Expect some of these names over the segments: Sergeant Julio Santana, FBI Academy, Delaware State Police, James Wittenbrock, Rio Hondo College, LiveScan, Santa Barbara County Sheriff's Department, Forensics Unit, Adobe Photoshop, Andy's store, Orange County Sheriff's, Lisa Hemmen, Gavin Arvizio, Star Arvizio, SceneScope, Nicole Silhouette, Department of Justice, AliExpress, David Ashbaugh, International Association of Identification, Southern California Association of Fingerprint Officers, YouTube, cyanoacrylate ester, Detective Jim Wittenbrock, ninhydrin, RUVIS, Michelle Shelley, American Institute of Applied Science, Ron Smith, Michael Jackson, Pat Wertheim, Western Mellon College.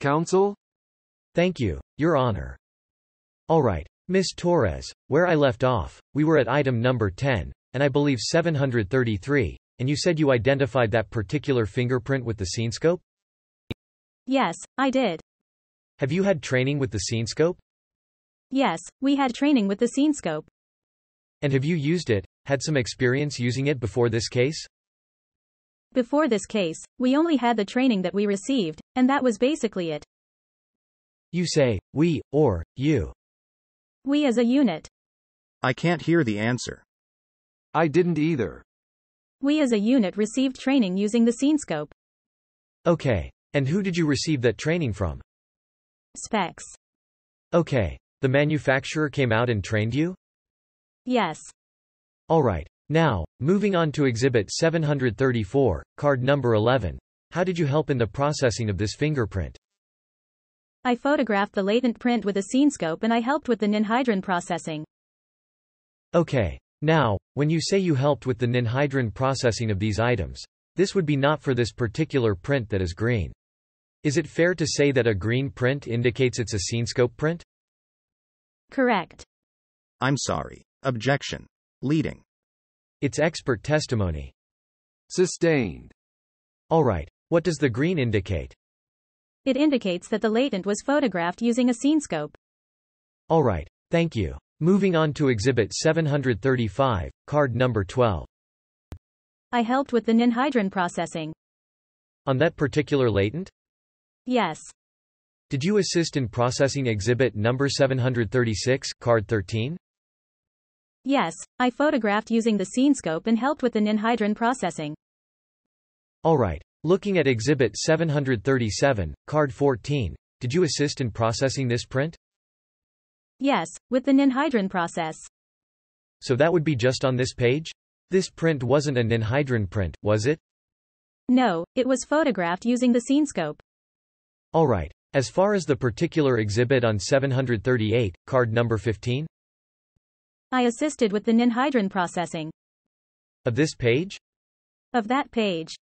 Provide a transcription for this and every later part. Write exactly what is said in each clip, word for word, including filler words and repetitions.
Counsel? Thank you, Your Honor. All right, Miz Torres, where I left off, we were at item number ten, and I believe seven hundred thirty-three, and you said you identified that particular fingerprint with the SceneScope? Yes, I did. Have you had training with the SceneScope? Yes, we had training with the SceneScope. And have you used it, had some experience using it before this case? Before this case, we only had the training that we received, and that was basically it. You say, we, or, you. We as a unit. I can't hear the answer. I didn't either. We as a unit received training using the SceneScope. Okay. And who did you receive that training from? Specs. Okay. The manufacturer came out and trained you? Yes. All right. Now, moving on to Exhibit seven hundred thirty-four, card number eleven. How did you help in the processing of this fingerprint? I photographed the latent print with a SceneScope and I helped with the ninhydrin processing. Okay. Now, when you say you helped with the ninhydrin processing of these items, this would be not for this particular print that is green. Is it fair to say that a green print indicates it's a SceneScope print? Correct. I'm sorry. Objection. Leading. It's expert testimony. Sustained. All right. What does the green indicate? It indicates that the latent was photographed using a SceneScope. All right, thank you. Moving on to Exhibit seven hundred thirty-five, card number twelve. I helped with the ninhydrin processing. On that particular latent? Yes. Did you assist in processing Exhibit number seven hundred thirty-six, card thirteen? Yes, I photographed using the SceneScope and helped with the ninhydrin processing. All right. Looking at Exhibit seven hundred thirty-seven, card fourteen, did you assist in processing this print? Yes, with the ninhydrin process. So that would be just on this page? This print wasn't a ninhydrin print, was it? No, it was photographed using the SceneScope. All right. As far as the particular exhibit on seven hundred thirty-eight, card number fifteen? I assisted with the ninhydrin processing. Of this page? Of that page.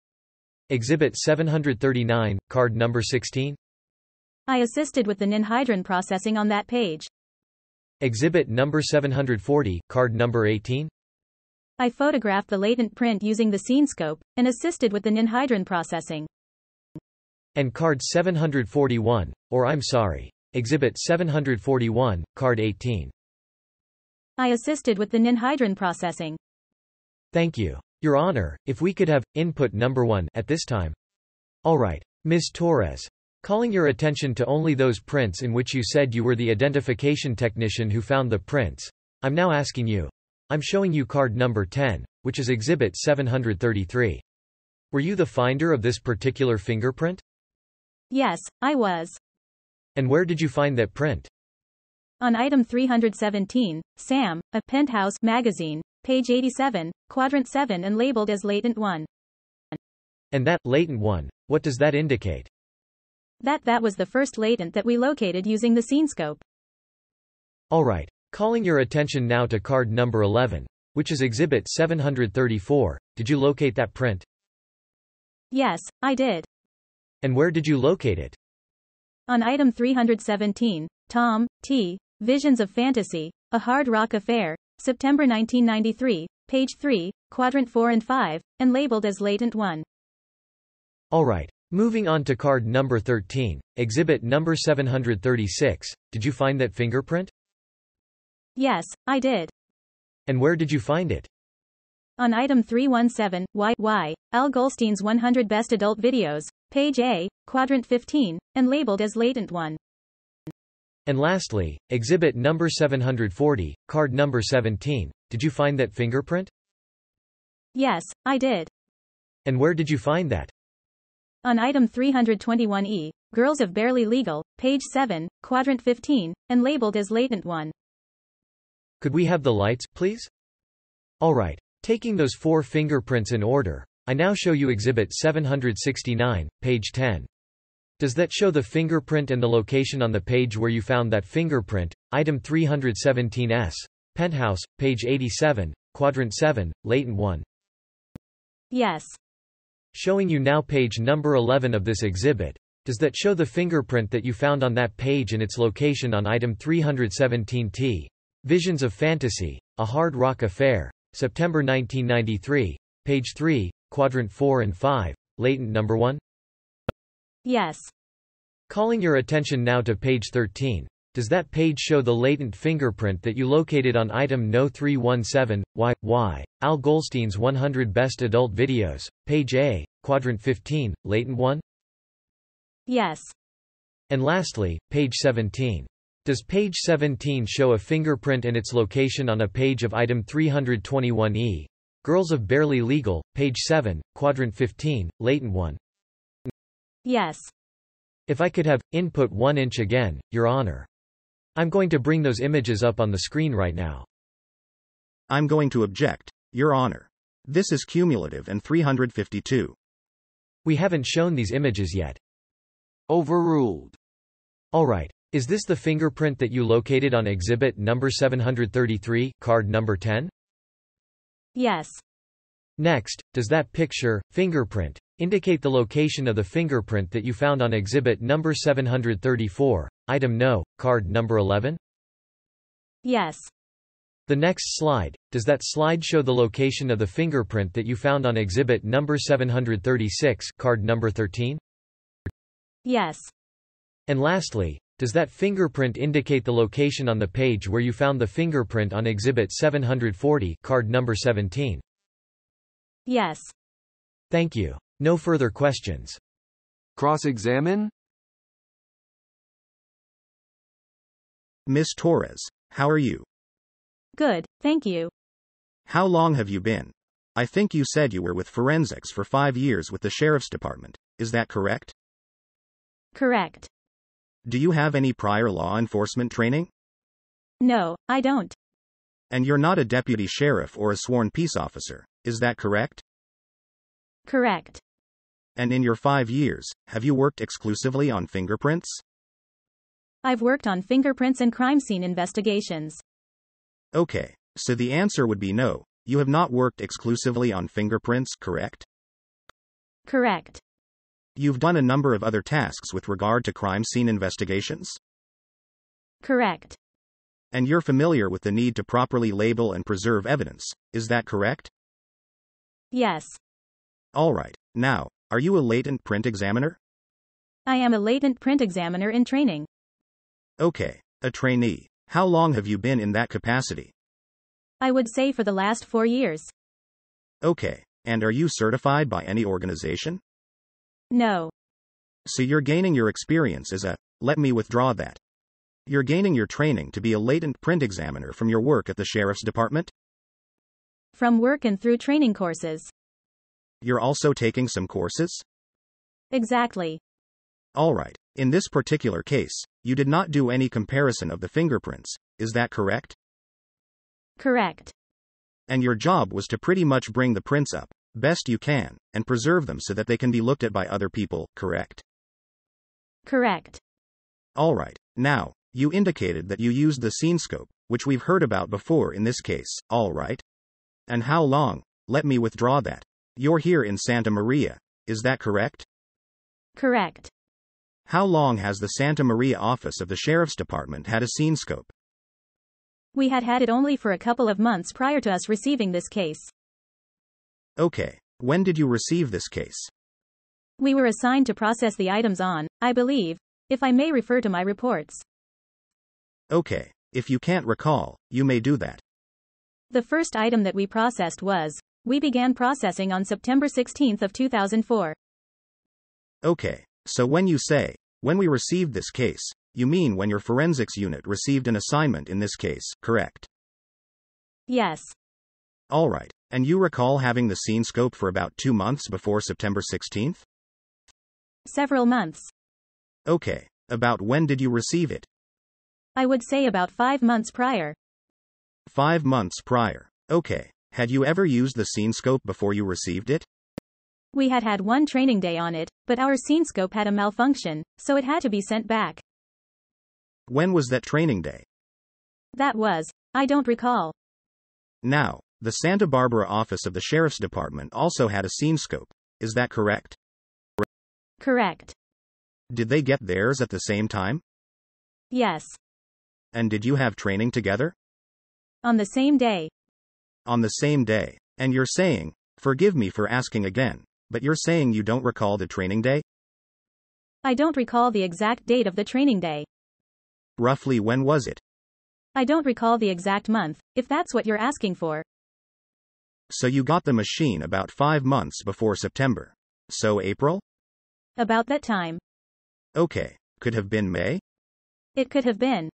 Exhibit seven hundred thirty-nine, card number sixteen. I assisted with the ninhydrin processing on that page. Exhibit number seven hundred forty, card number eighteen. I photographed the latent print using the SceneScope and assisted with the ninhydrin processing. And card seven hundred forty-one, or I'm sorry, Exhibit seven hundred forty-one, card eighteen. I assisted with the ninhydrin processing. Thank you. Your Honor, if we could have input number one at this time. All right, Miz Torres, calling your attention to only those prints in which you said you were the identification technician who found the prints. I'm now asking you. I'm showing you card number ten, which is Exhibit seven hundred thirty-three. Were you the finder of this particular fingerprint? Yes, I was. And where did you find that print? On item three hundred seventeen, Sam, a Penthouse magazine. Page eighty-seven, quadrant seven and labeled as latent one. And that latent one, what does that indicate? That that was the first latent that we located using the SceneScope. All right, calling your attention now to card number eleven, which is Exhibit seven hundred thirty-four. Did you locate that print? Yes, I did. And where did you locate it? On item three hundred seventeen, Tom T. Visions of Fantasy, A Hard Rock Affair. September nineteen ninety-three, page three, quadrant four and five, and labeled as latent one. All right. Moving on to card number thirteen, exhibit number seven hundred thirty-six. Did you find that fingerprint? Yes, I did. And where did you find it? On item three hundred seventeen, Y Y, Al Goldstein's one hundred Best Adult Videos, page A, quadrant fifteen, and labeled as latent one. And lastly, exhibit number seven hundred forty, card number seventeen, did you find that fingerprint? Yes, I did. And where did you find that? On item three hundred twenty-one E, Girls of Barely Legal, page seven, quadrant fifteen, and labeled as latent one. Could we have the lights, please? All right. Taking those four fingerprints in order, I now show you exhibit seven hundred sixty-nine, page ten. Does that show the fingerprint and the location on the page where you found that fingerprint? Item three hundred seventeen S, Penthouse, page eighty-seven, quadrant seven, latent one. Yes. Showing you now page number eleven of this exhibit. does that show the fingerprint that you found on that page and its location on item three seventeen T. Visions of Fantasy, A Hard Rock Affair, September nineteen ninety-three, page three, quadrant four and five, latent number one? Yes. Calling your attention now to page thirteen. Does that page show the latent fingerprint that you located on item No three seventeen, Y Y, Al Goldstein's one hundred Best Adult Videos, page A, quadrant fifteen, latent one? Yes. And lastly, page seventeen. Does page seventeen show a fingerprint and its location on a page of item three twenty-one E? Girls of Barely Legal, page seven, quadrant fifteen, latent one? Yes. If I could have, input one inch again, Your Honor. I'm going to bring those images up on the screen right now. I'm going to object, Your Honor. This is cumulative and three fifty-two. We haven't shown these images yet. Overruled. All right. Is this the fingerprint that you located on exhibit number seven thirty-three, card number ten? Yes. Next, does that picture, fingerprint, indicate the location of the fingerprint that you found on exhibit number seven thirty-four, item No, card number eleven? Yes. The next slide, does that slide show the location of the fingerprint that you found on exhibit number seven thirty-six, card number thirteen? Yes. And lastly, does that fingerprint indicate the location on the page where you found the fingerprint on exhibit seven forty, card number seventeen? Yes. Thank you. No further questions. Cross-examine? Miz Torres, how are you? Good, thank you. How long have you been? I think you said you were with forensics for five years with the Sheriff's Department. Is that correct? Correct. Do you have any prior law enforcement training? No, I don't. And you're not a deputy sheriff or a sworn peace officer, is that correct? Correct. And in your five years, have you worked exclusively on fingerprints? I've worked on fingerprints and crime scene investigations. Okay, so the answer would be no, you have not worked exclusively on fingerprints, correct? Correct. You've done a number of other tasks with regard to crime scene investigations? Correct. And you're familiar with the need to properly label and preserve evidence, is that correct? Yes. All right. Now, are you a latent print examiner? I am a latent print examiner in training. Okay, a trainee. How long have you been in that capacity? I would say for the last four years. Okay, and are you certified by any organization? No. So you're gaining your experience as a, let me withdraw that. You're gaining your training to be a latent print examiner from your work at the Sheriff's Department? From work and through training courses. You're also taking some courses? Exactly. All right. In this particular case, you did not do any comparison of the fingerprints, is that correct? Correct. And your job was to pretty much bring the prints up, best you can, and preserve them so that they can be looked at by other people, correct? Correct. All right. Now, you indicated that you used the SceneScope, which we've heard about before in this case, all right? And how long? Let me withdraw that. You're here in Santa Maria, is that correct? Correct. How long has the Santa Maria office of the Sheriff's Department had a SceneScope? We had had it only for a couple of months prior to us receiving this case. Okay. When did you receive this case? We were assigned to process the items on, I believe, if I may refer to my reports. Okay. If you can't recall, you may do that. The first item that we processed was, we began processing on September sixteenth of two thousand four. Okay, so when you say, when we received this case, you mean when your forensics unit received an assignment in this case, correct? Yes. All right, and you recall having the SceneScope for about two months before September sixteenth? Several months. Okay, about when did you receive it? I would say about five months prior. Five months prior, okay. Had you ever used the SceneScope before you received it? We had had one training day on it, but our SceneScope had a malfunction, so it had to be sent back. When was that training day? That was, I don't recall. Now, the Santa Barbara office of the Sheriff's Department also had a SceneScope, is that correct? Correct. Did they get theirs at the same time? Yes. And did you have training together? On the same day. On the same day. And you're saying, forgive me for asking again, but you're saying you don't recall the training day? I don't recall the exact date of the training day. Roughly when was it? I don't recall the exact month, if that's what you're asking for. So you got the machine about five months before September. So April? About that time. Okay. Could have been May? It could have been.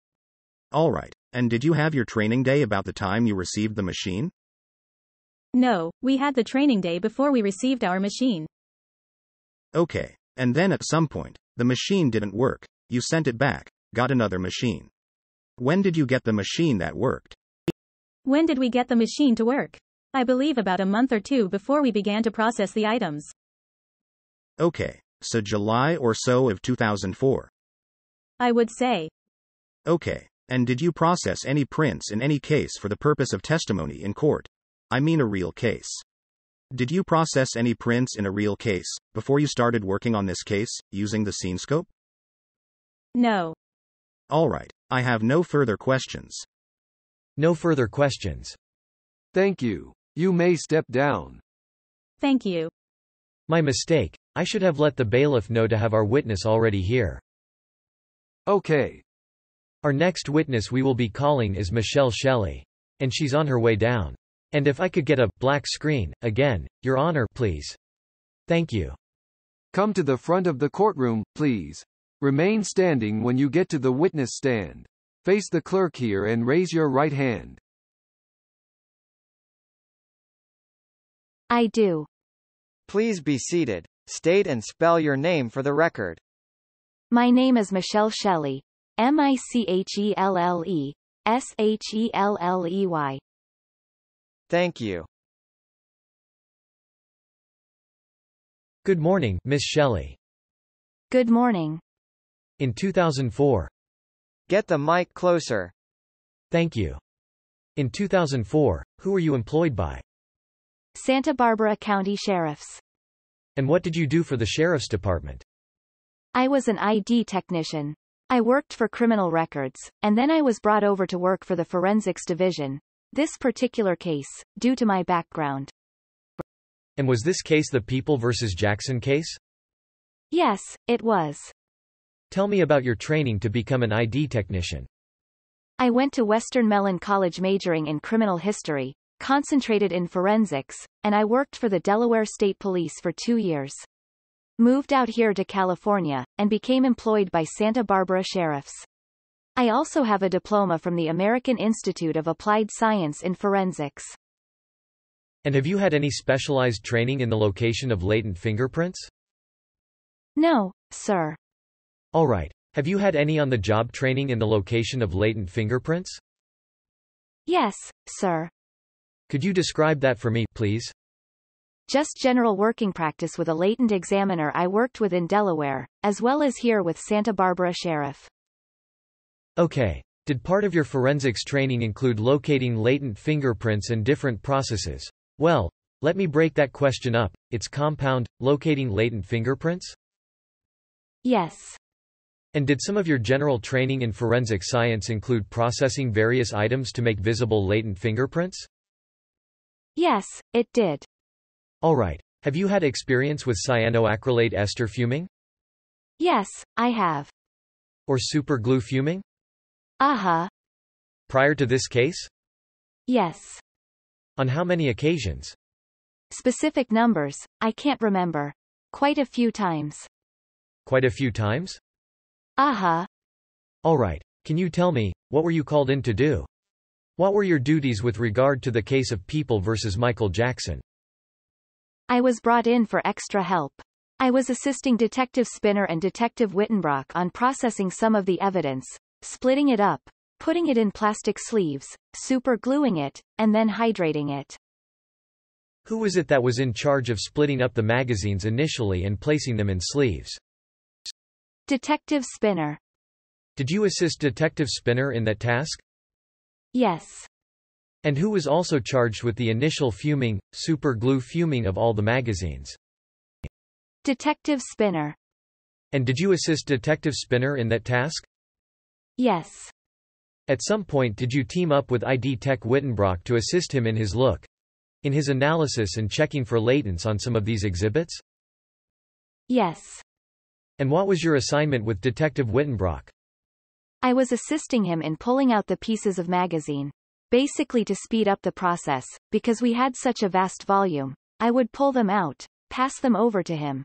All right. And did you have your training day about the time you received the machine? No, we had the training day before we received our machine. Okay. And then at some point, the machine didn't work. You sent it back, got another machine. When did you get the machine that worked? When did we get the machine to work? I believe about a month or two before we began to process the items. Okay. So July or so of two thousand four. I would say. Okay. And did you process any prints in any case for the purpose of testimony in court? I mean a real case. Did you process any prints in a real case before you started working on this case using the SceneScope? No. All right. I have no further questions. No further questions. Thank you. You may step down. Thank you. My mistake. I should have let the bailiff know to have our witness already here. Okay. Our next witness we will be calling is Michelle Shelley. And she's on her way down. And if I could get a black screen, again, Your Honor, please. Thank you. Come to the front of the courtroom, please. Remain standing when you get to the witness stand. Face the clerk here and raise your right hand. I do. Please be seated. State and spell your name for the record. My name is Michelle Shelley. M I C H E L L E S H E L L E Y. Thank you. Good morning, Miss Shelley. Good morning. In two thousand four. Get the mic closer. Thank you. In two thousand four, who were you employed by? Santa Barbara County Sheriff's. And what did you do for the Sheriff's Department? I was an I D technician. I worked for criminal records, and then I was brought over to work for the Forensics Division. This particular case, due to my background. And was this case the People versus Jackson case? Yes, it was. Tell me about your training to become an I D technician. I went to Western Mellon College majoring in criminal history, concentrated in forensics, and I worked for the Delaware State Police for two years. Moved out here to California, and became employed by Santa Barbara Sheriff's. I also have a diploma from the American Institute of Applied Science in Forensics. And have you had any specialized training in the location of latent fingerprints? No, sir. All right. Have you had any on-the-job training in the location of latent fingerprints? Yes, sir. Could you describe that for me, please? Just general working practice with a latent examiner I worked with in Delaware, as well as here with Santa Barbara Sheriff. Okay. Did part of your forensics training include locating latent fingerprints and different processes? Well, let me break that question up. It's compound, locating latent fingerprints? Yes. And did some of your general training in forensic science include processing various items to make visible latent fingerprints? Yes, it did. All right. Have you had experience with cyanoacrylate ester fuming? Yes, I have. Or super glue fuming? Uh-huh. Prior to this case? Yes. On how many occasions? Specific numbers, I can't remember. Quite a few times. Quite a few times? Uh-huh. All right. Can you tell me, what were you called in to do? What were your duties with regard to the case of People versus Michael Jackson? I was brought in for extra help. I was assisting Detective Spinner and Detective Wittenbrock on processing some of the evidence, splitting it up, putting it in plastic sleeves, super gluing it, and then hydrating it. Who was it that was in charge of splitting up the magazines initially and placing them in sleeves? Detective Spinner. Did you assist Detective Spinner in that task? Yes. And who was also charged with the initial fuming, super glue fuming of all the magazines? Detective Spinner. And did you assist Detective Spinner in that task? Yes. At some point did you team up with I D Tech Wittenbrock to assist him in his look? In his analysis and checking for latents on some of these exhibits? Yes. And what was your assignment with Detective Wittenbrock? I was assisting him in pulling out the pieces of magazine. Basically to speed up the process, because we had such a vast volume, I would pull them out, pass them over to him.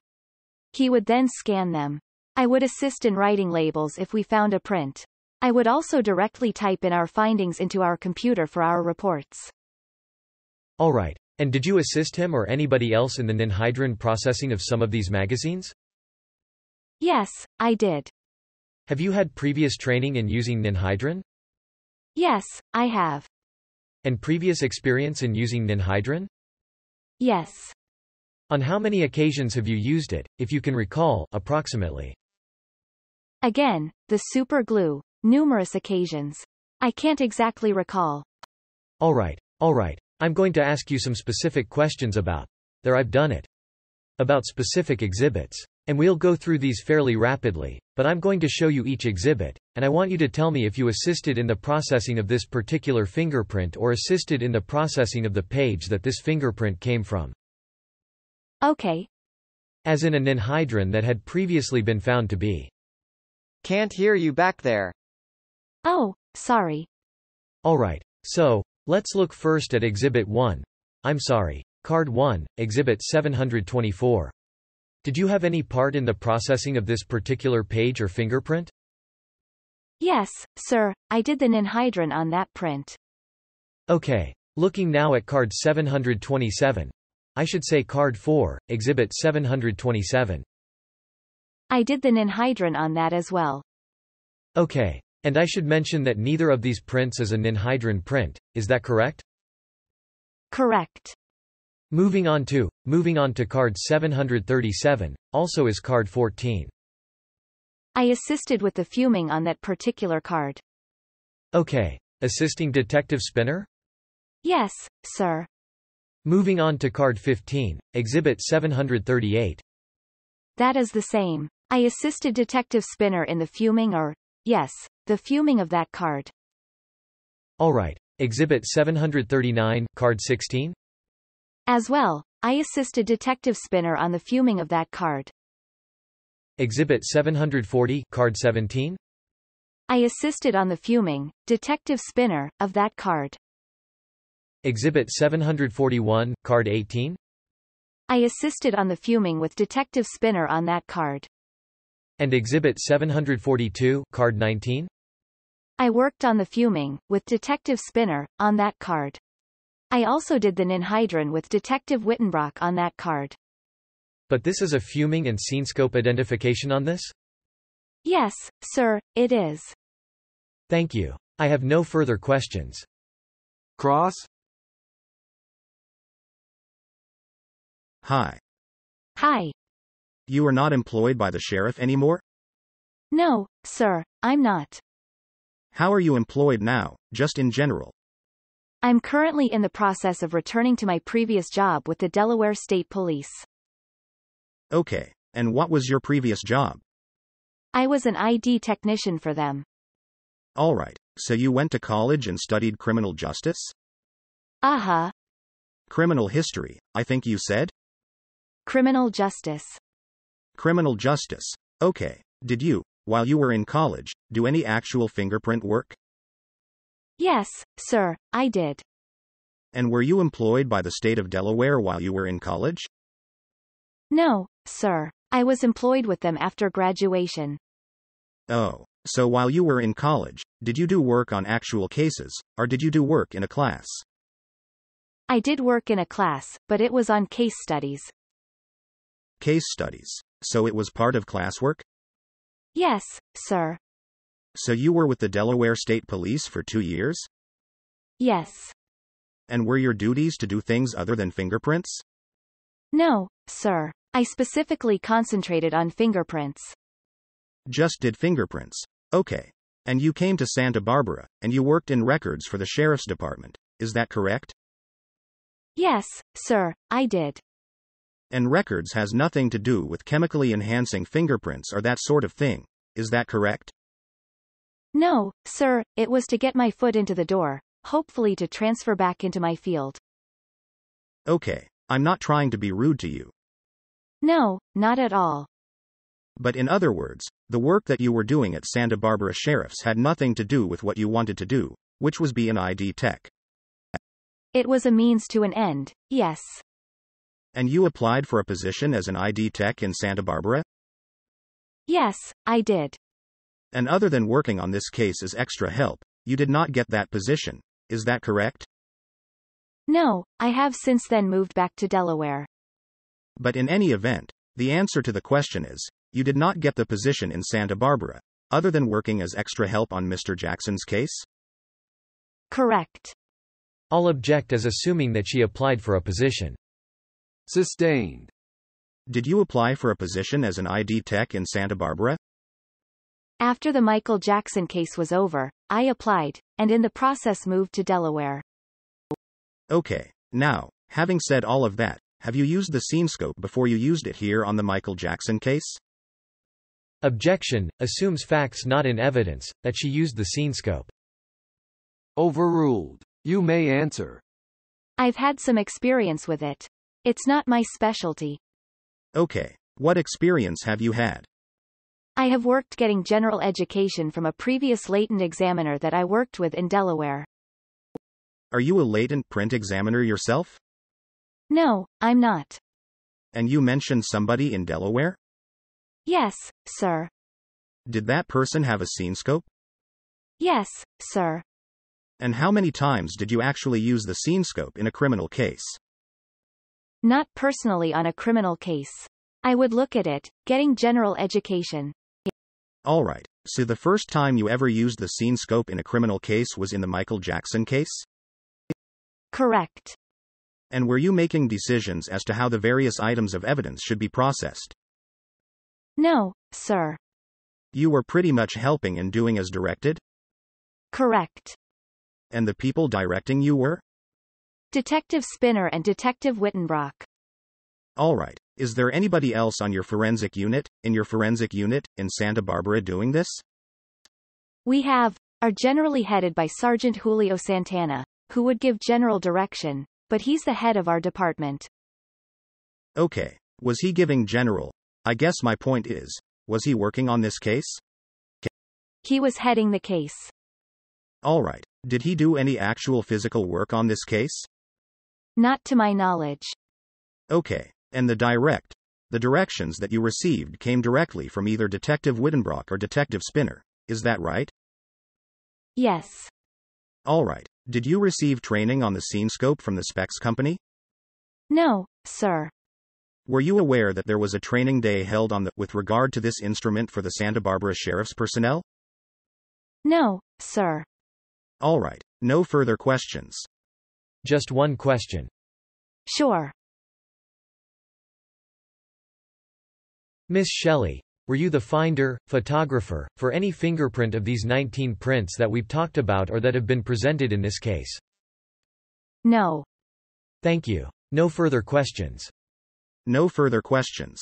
He would then scan them. I would assist in writing labels if we found a print. I would also directly type in our findings into our computer for our reports. All right. And did you assist him or anybody else in the ninhydrin processing of some of these magazines? Yes, I did. Have you had previous training in using ninhydrin? Yes, I have. And previous experience in using ninhydrin? Yes. On how many occasions have you used it, if you can recall, approximately? Again, the super glue. Numerous occasions. I can't exactly recall. All right, all right. I'm going to ask you some specific questions about there I've done it. About specific exhibits. And we'll go through these fairly rapidly, but I'm going to show you each exhibit, and I want you to tell me if you assisted in the processing of this particular fingerprint or assisted in the processing of the page that this fingerprint came from. Okay. As in a ninhydrin that had previously been found to be. Can't hear you back there. Oh, sorry. All right, so, let's look first at Exhibit one. I'm sorry, Card one, Exhibit seven hundred twenty-four. Did you have any part in the processing of this particular page or fingerprint? Yes, sir, I did the ninhydrin on that print. Okay, looking now at card seven hundred twenty-seven. I should say card four, exhibit seven hundred twenty-seven. I did the ninhydrin on that as well. Okay, and I should mention that neither of these prints is a ninhydrin print, is that correct? Correct. Moving on to, moving on to card seven hundred thirty-seven, also is card fourteen. I assisted with the fuming on that particular card. Okay. Assisting Detective Spinner? Yes, sir. Moving on to card fifteen, exhibit seven hundred thirty-eight. That is the same. I assisted Detective Spinner in the fuming or, yes, the fuming of that card. All right. Exhibit seven hundred thirty-nine, card sixteen? As well, I assisted Detective Spinner on the fuming of that card. Exhibit seven hundred forty, Card seventeen? I assisted on the fuming, Detective Spinner, of that card. Exhibit seven hundred forty-one, Card eighteen? I assisted on the fuming with Detective Spinner on that card. And Exhibit seven hundred forty-two, Card nineteen? I worked on the fuming, with Detective Spinner, on that card. I also did the ninhydrin with Detective Wittenbrock on that card. But this is a fuming and SceneScope identification on this? Yes, sir, it is. Thank you. I have no further questions. Cross? Hi. Hi. You are not employed by the sheriff anymore? No, sir, I'm not. How are you employed now, just in general? I'm currently in the process of returning to my previous job with the Delaware State Police. Okay, and what was your previous job? I was an I D technician for them. All right, so you went to college and studied criminal justice? Uh-huh. Criminal history, I think you said? Criminal justice. Criminal justice. Okay, did you, while you were in college, do any actual fingerprint work? Yes, sir, I did. And were you employed by the state of Delaware while you were in college? No, sir. I was employed with them after graduation. Oh, so while you were in college, did you do work on actual cases, or did you do work in a class? I did work in a class, but it was on case studies. Case studies. So it was part of classwork? Yes, sir. So you were with the Delaware State Police for two years? Yes. And were your duties to do things other than fingerprints? No, sir. I specifically concentrated on fingerprints. Just did fingerprints. Okay. And you came to Santa Barbara, and you worked in records for the Sheriff's Department. Is that correct? Yes, sir, I did. and records has nothing to do with chemically enhancing fingerprints or that sort of thing. Is that correct? No, sir, it was to get my foot into the door, hopefully to transfer back into my field. Okay, I'm not trying to be rude to you. No, not at all. But in other words, the work that you were doing at Santa Barbara Sheriff's had nothing to do with what you wanted to do, which was be an I D tech. It was a means to an end, yes. And you applied for a position as an I D tech in Santa Barbara? Yes, I did. And other than working on this case as extra help, you did not get that position, is that correct? No, I have since then moved back to Delaware. But in any event, the answer to the question is, you did not get the position in Santa Barbara, other than working as extra help on Mister Jackson's case? Correct. I'll object as assuming that she applied for a position. Sustained. Did you apply for a position as an I D tech in Santa Barbara? After the Michael Jackson case was over, I applied, and in the process moved to Delaware. Okay, now, having said all of that, have you used the SceneScope before you used it here on the Michael Jackson case? Objection assumes facts not in evidence, that she used the SceneScope. Overruled. You may answer. I've had some experience with it. It's not my specialty. Okay, what experience have you had? I have worked getting general education from a previous latent examiner that I worked with in Delaware. Are you a latent print examiner yourself? No, I'm not. And you mentioned somebody in Delaware? Yes, sir. Did that person have a SceneScope? Yes, sir. And how many times did you actually use the SceneScope in a criminal case? Not personally on a criminal case. I would look at it, getting general education. Alright, so the first time you ever used the SceneScope in a criminal case was in the Michael Jackson case? Correct. And were you making decisions as to how the various items of evidence should be processed? No, sir. You were pretty much helping and doing as directed? Correct. And the people directing you were? Detective Spinner and Detective Wittenbrock. Alright. Is there anybody else on your forensic unit, in your forensic unit, in Santa Barbara doing this? We have, are generally headed by Sergeant Julio Santana, who would give general direction, but he's the head of our department. Okay, was he giving general? I guess my point is, was he working on this case? He was heading the case. Alright, did he do any actual physical work on this case? Not to my knowledge. Okay. And the direct, the directions that you received came directly from either Detective Wittenbrock or Detective Spinner, is that right? Yes. Alright, did you receive training on the SceneScope from the Specs company? No, sir. Were you aware that there was a training day held on the, with regard to this instrument for the Santa Barbara Sheriff's personnel? No, sir. Alright, no further questions. Just one question. Sure. Miss Shelley, were you the finder, photographer, for any fingerprint of these nineteen prints that we've talked about or that have been presented in this case? No. Thank you. No further questions. No further questions.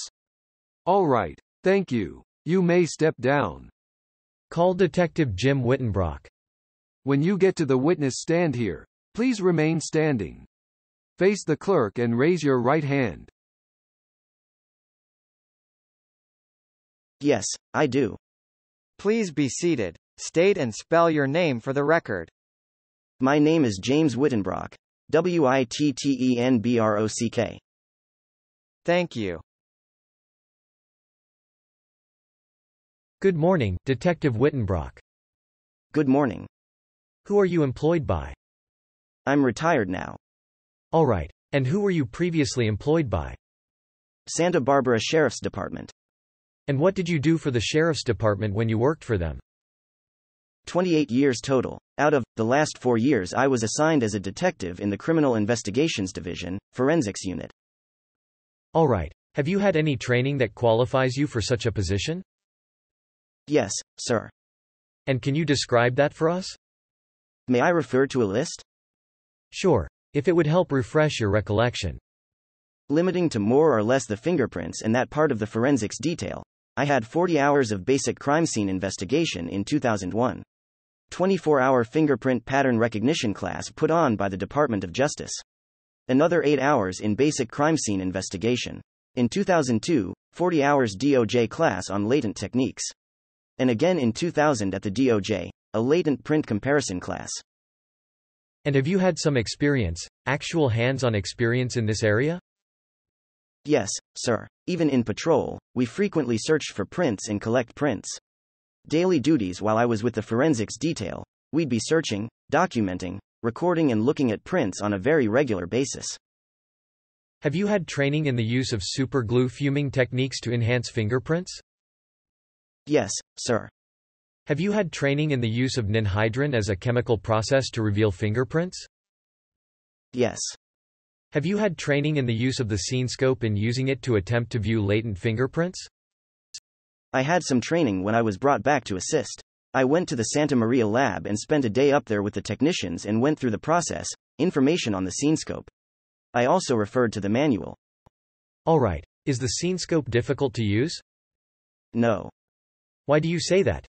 All right. Thank you. You may step down. Call Detective Jim Wittenbrock. When you get to the witness stand here, please remain standing. Face the clerk and raise your right hand. Yes, I do. Please be seated. State and spell your name for the record. My name is James Wittenbrock. W I T T E N B R O C K. Thank you. Good morning, Detective Wittenbrock. Good morning. Who are you employed by? I'm retired now. All right. And who were you previously employed by? Santa Barbara Sheriff's Department. And what did you do for the Sheriff's Department when you worked for them? twenty-eight years total. Out of the last four years I was assigned as a detective in the Criminal Investigations Division, Forensics Unit. All right. Have you had any training that qualifies you for such a position? Yes, sir. And can you describe that for us? May I refer to a list? Sure, if it would help refresh your recollection. limiting to more or less the fingerprints and that part of the forensics detail, I had forty hours of basic crime scene investigation in two thousand one. twenty-four hour fingerprint pattern recognition class put on by the Department of Justice. Another eight hours in basic crime scene investigation. In two thousand two, forty hours D O J class on latent techniques. And again in two thousand at the D O J, a latent print comparison class. And have you had some experience, actual hands-on experience in this area? Yes, sir. Even in patrol, we frequently searched for prints and collect prints. Daily duties while I was with the forensics detail, we'd be searching, documenting, recording and looking at prints on a very regular basis. Have you had training in the use of super glue fuming techniques to enhance fingerprints? Yes, sir. Have you had training in the use of ninhydrin as a chemical process to reveal fingerprints? Yes. Have you had training in the use of the SceneScope and using it to attempt to view latent fingerprints? I had some training when I was brought back to assist. I went to the Santa Maria lab and spent a day up there with the technicians and went through the process, information on the SceneScope. I also referred to the manual. All right. Is the SceneScope difficult to use? No. Why do you say that?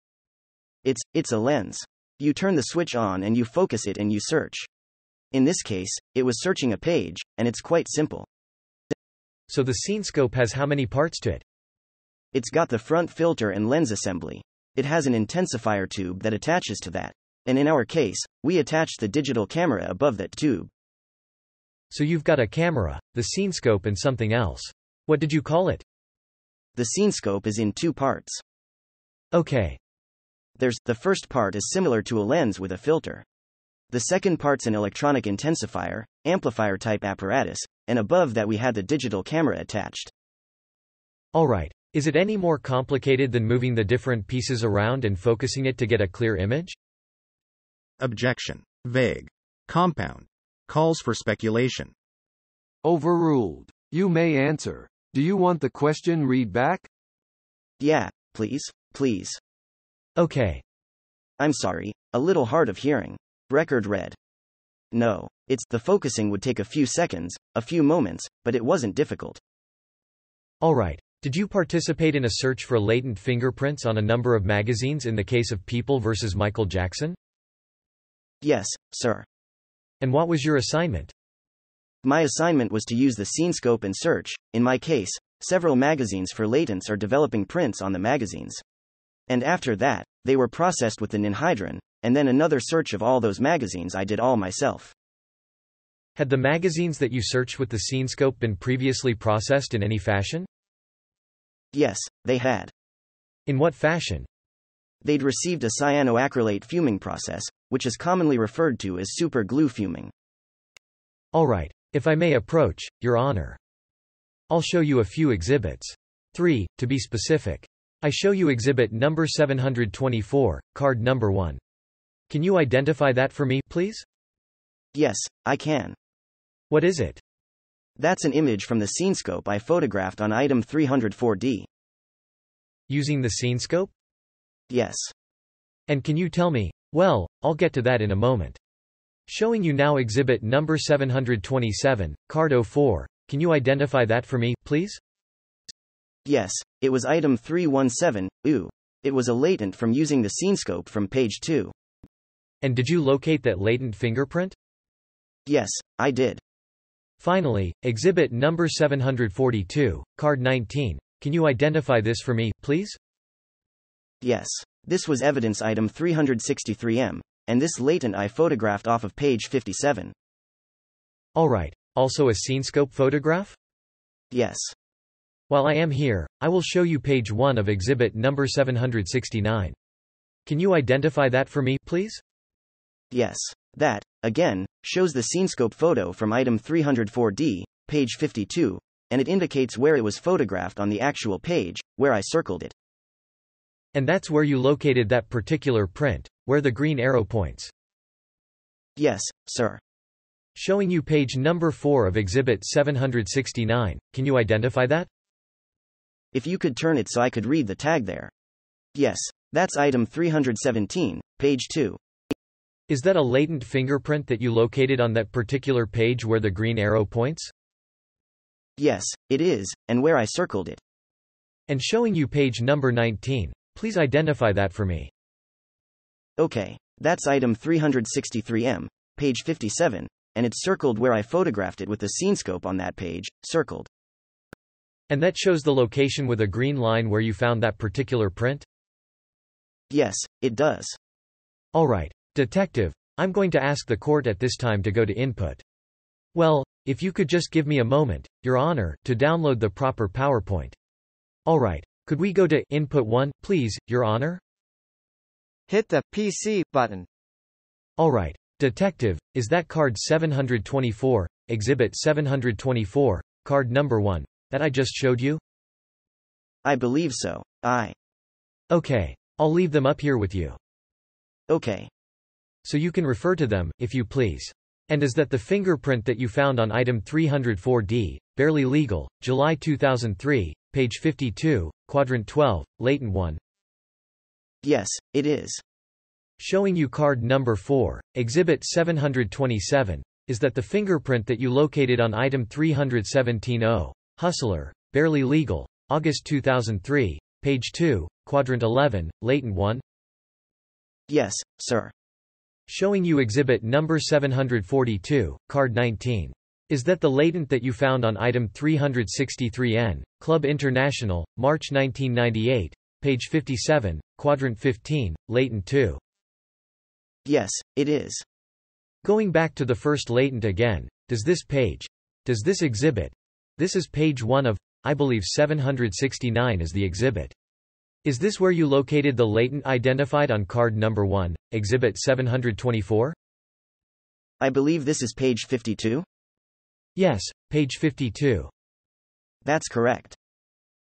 It's, it's a lens. You turn the switch on and you focus it and you search. In this case, it was searching a page, and it's quite simple. So the SceneScope has how many parts to it? It's got the front filter and lens assembly. It has an intensifier tube that attaches to that. And in our case, we attached the digital camera above that tube. So you've got a camera, the SceneScope and something else. What did you call it? The SceneScope is in two parts. Okay. There's, the first part is similar to a lens with a filter. The second part's an electronic intensifier, amplifier-type apparatus, and above that we had the digital camera attached. All right. Is it any more complicated than moving the different pieces around and focusing it to get a clear image? Objection. Vague. Compound. Calls for speculation. Overruled. You may answer. Do you want the question read back? Yeah, please, please. Okay. I'm sorry, a little hard of hearing. Record read. No, it's, the focusing would take a few seconds, a few moments, but it wasn't difficult. All right. Did you participate in a search for latent fingerprints on a number of magazines in the case of People versus Michael Jackson? Yes, sir. And what was your assignment? My assignment was to use the SceneScope and search, in my case, several magazines for latents or developing prints on the magazines. And after that, they were processed with the ninhydrin, and then another search of all those magazines I did all myself. Had the magazines that you searched with the SceneScope been previously processed in any fashion? Yes, they had. In what fashion? They'd received a cyanoacrylate fuming process, which is commonly referred to as super glue fuming. All right. If I may approach, Your Honor. I'll show you a few exhibits. Three, to be specific. I show you exhibit number seven hundred twenty-four, card number one. Can you identify that for me, please? Yes, I can. What is it? That's an image from the SceneScope I photographed on item three hundred four D. Using the SceneScope? Yes. And can you tell me? Well, I'll get to that in a moment. Showing you now exhibit number seven hundred twenty-seven, card oh four. Can you identify that for me, please? Yes, it was item three one seven, ooh. It was a latent from using the SceneScope from page two. And did you locate that latent fingerprint? Yes, I did. Finally, exhibit number seven hundred forty-two, card nineteen. Can you identify this for me, please? Yes. This was evidence item three hundred sixty-three M, and this latent I photographed off of page fifty-seven. All right. Also a SceneScope photograph? Yes. While I am here, I will show you page one of exhibit number seven hundred sixty-nine. Can you identify that for me, please? Yes. That, again, shows the SceneScope photo from item three hundred four D, page fifty-two, and it indicates where it was photographed on the actual page, where I circled it. And that's where you located that particular print, where the green arrow points. Yes, sir. Showing you page number four of exhibit seven hundred sixty-nine, can you identify that? If you could turn it so I could read the tag there. Yes, that's item three hundred seventeen, page two. Is that a latent fingerprint that you located on that particular page where the green arrow points? Yes, it is, and where I circled it. And showing you page number nineteen. Please identify that for me. Okay, that's item three sixty-three M, page fifty-seven, and it's circled where I photographed it with the SceneScope on that page, circled. And that shows the location with a green line where you found that particular print? Yes, it does. All right, Detective, I'm going to ask the court at this time to go to input. Well, if you could just give me a moment, Your Honor, to download the proper PowerPoint. All right, could we go to input one, please, Your Honor? Hit the P C button. All right, Detective, is that card seven twenty-four, exhibit seven twenty-four, card number one, that I just showed you? I believe so, I. Okay, I'll leave them up here with you. Okay. So you can refer to them, if you please. And is that the fingerprint that you found on item three oh four D, barely legal, July two thousand three, page fifty-two, quadrant twelve, latent one? Yes, it is. Showing you card number four, exhibit seven twenty-seven, is that the fingerprint that you located on item three seventeen dash zero, Hustler, barely legal, August two thousand three, page two, quadrant eleven, latent one? Yes, sir. Showing you exhibit number seven forty-two, card nineteen. Is that the latent that you found on item three sixty-three N, Club International, March nineteen ninety-eight, page fifty-seven, quadrant fifteen, latent two? Yes, it is. Going back to the first latent again, does this page, does this exhibit, this is page one of, I believe seven sixty-nine is the exhibit. Is this where you located the latent identified on card number one, exhibit seven twenty-four? I believe this is page fifty-two? Yes, page fifty-two. That's correct.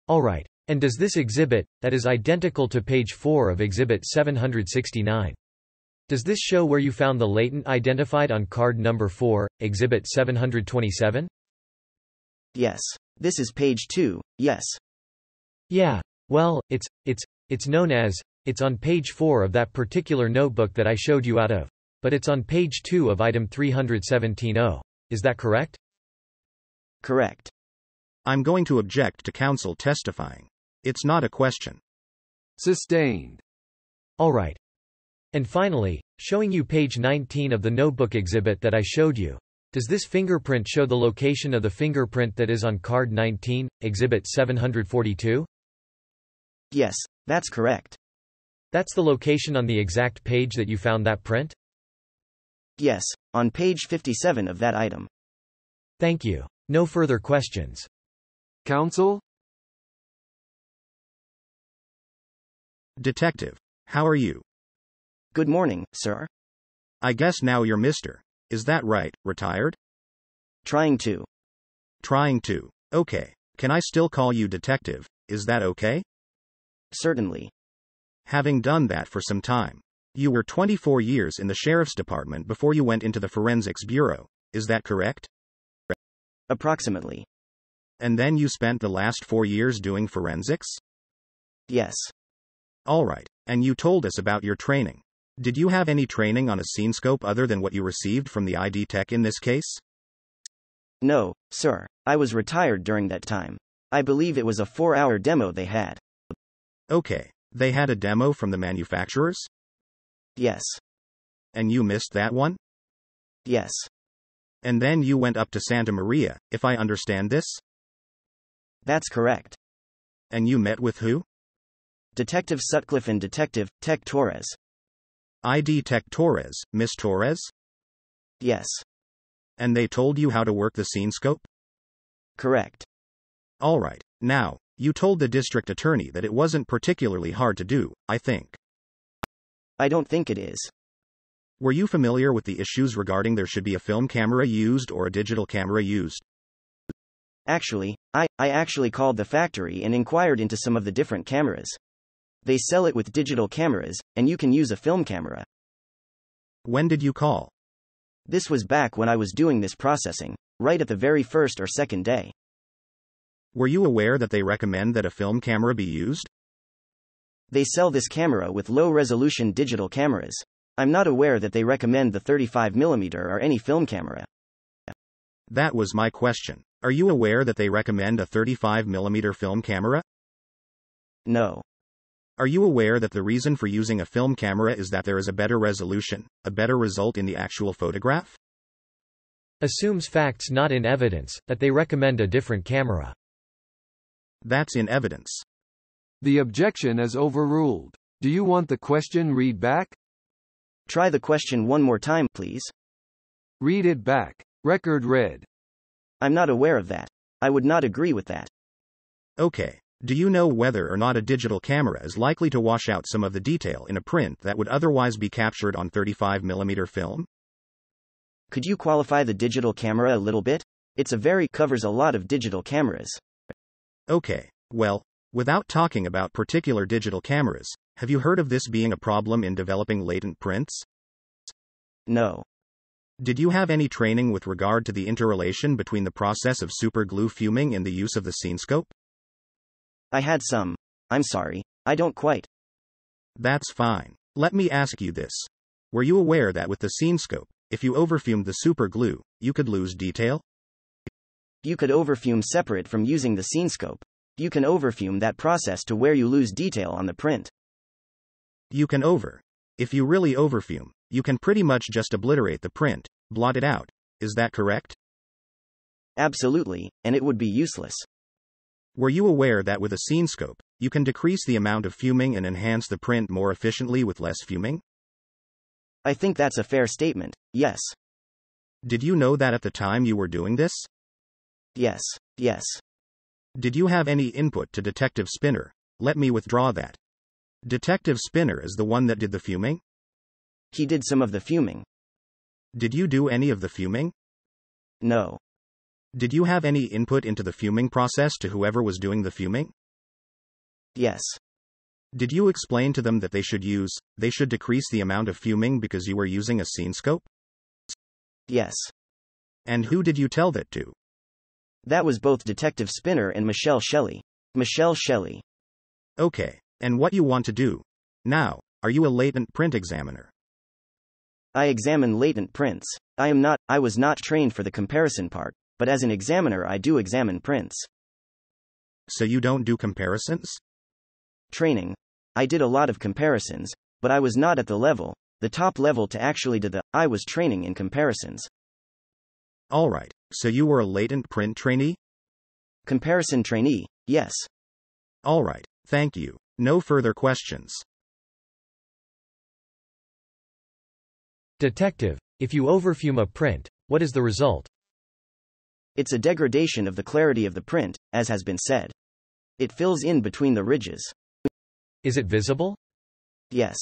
All right, and does this exhibit, that is identical to page four of exhibit seven sixty-nine, does this show where you found the latent identified on card number four, exhibit seven twenty-seven? Yes, this is page two, yes. Yeah. Well, it's, it's, it's known as, it's on page four of that particular notebook that I showed you out of, but it's on page two of item three seventeen dash zero. Is that correct? Correct. I'm going to object to counsel testifying. It's not a question. Sustained. All right. And finally, showing you page nineteen of the notebook exhibit that I showed you, does this fingerprint show the location of the fingerprint that is on card nineteen, exhibit seven forty-two? Yes, that's correct. That's the location on the exact page that you found that print? Yes, on page fifty-seven of that item. Thank you. No further questions. Counsel? Detective, how are you? Good morning, sir. I guess now you're Mister, is that right, retired? Trying to. Trying to. Okay. Can I still call you Detective? Is that okay? Certainly. Having done that for some time. You were twenty-four years in the Sheriff's Department before you went into the Forensics Bureau, is that correct? Approximately. And then you spent the last four years doing forensics? Yes. Alright, and you told us about your training. Did you have any training on a SceneScope other than what you received from the I D Tech in this case? No, sir. I was retired during that time. I believe it was a four-hour demo they had. Okay. They had a demo from the manufacturers? Yes. And you missed that one? Yes. And then you went up to Santa Maria, if I understand this? That's correct. And you met with who? Detective Sutcliffe and Detective Tech Torres. I D Tech Torres, Miss Torres? Yes. And they told you how to work the SceneScope? Correct. All right. Now, you told the district attorney that it wasn't particularly hard to do, I think. I don't think it is. Were you familiar with the issues regarding there should be a film camera used or a digital camera used? Actually, I, I actually called the factory and inquired into some of the different cameras. They sell it with digital cameras, and you can use a film camera. When did you call? This was back when I was doing this processing, right at the very first or second day. Were you aware that they recommend that a film camera be used? They sell this camera with low-resolution digital cameras. I'm not aware that they recommend the thirty-five millimeter or any film camera. That was my question. Are you aware that they recommend a thirty-five millimeter film camera? No. Are you aware that the reason for using a film camera is that there is a better resolution, a better result in the actual photograph? Assumes facts not in evidence, that they recommend a different camera. That's in evidence. The objection is overruled. Do you want the question read back? Try the question one more time, please. Read it back. Record read. I'm not aware of that. I would not agree with that. Okay. Do you know whether or not a digital camera is likely to wash out some of the detail in a print that would otherwise be captured on thirty-five millimeter film? Could you qualify the digital camera a little bit? It's a very covers a lot of digital cameras. Okay. Well, without talking about particular digital cameras, have you heard of this being a problem in developing latent prints? No. Did you have any training with regard to the interrelation between the process of superglue fuming and the use of the SceneScope? I had some. I'm sorry, I don't quite. That's fine. Let me ask you this. Were you aware that with the SceneScope, if you overfumed the superglue, you could lose detail? You could overfume separate from using the SceneScope. You can overfume that process to where you lose detail on the print. You can over. If you really overfume, you can pretty much just obliterate the print, blot it out. Is that correct? Absolutely, and it would be useless. Were you aware that with a SceneScope, you can decrease the amount of fuming and enhance the print more efficiently with less fuming? I think that's a fair statement, yes. Did you know that at the time you were doing this? Yes, yes. Did you have any input to Detective Spinner? Let me withdraw that. Detective Spinner is the one that did the fuming? He did some of the fuming. Did you do any of the fuming? No. Did you have any input into the fuming process to whoever was doing the fuming? Yes. Did you explain to them that they should use, they should decrease the amount of fuming because you were using a SceneScope? Yes. And who did you tell that to? That was both Detective Spinner and Michelle Shelley. Michelle Shelley. Okay, and what you want to do? Now, are you a latent print examiner? I examine latent prints. I am not, I was not trained for the comparison part. But as an examiner I do examine prints. So you don't do comparisons? Training. I did a lot of comparisons, but I was not at the level, the top level to actually do the, I was training in comparisons. Alright, so you were a latent print trainee? Comparison trainee, yes. Alright, thank you. No further questions. Detective, if you overfume a print, what is the result? It's a degradation of the clarity of the print, as has been said. It fills in between the ridges. Is it visible? Yes.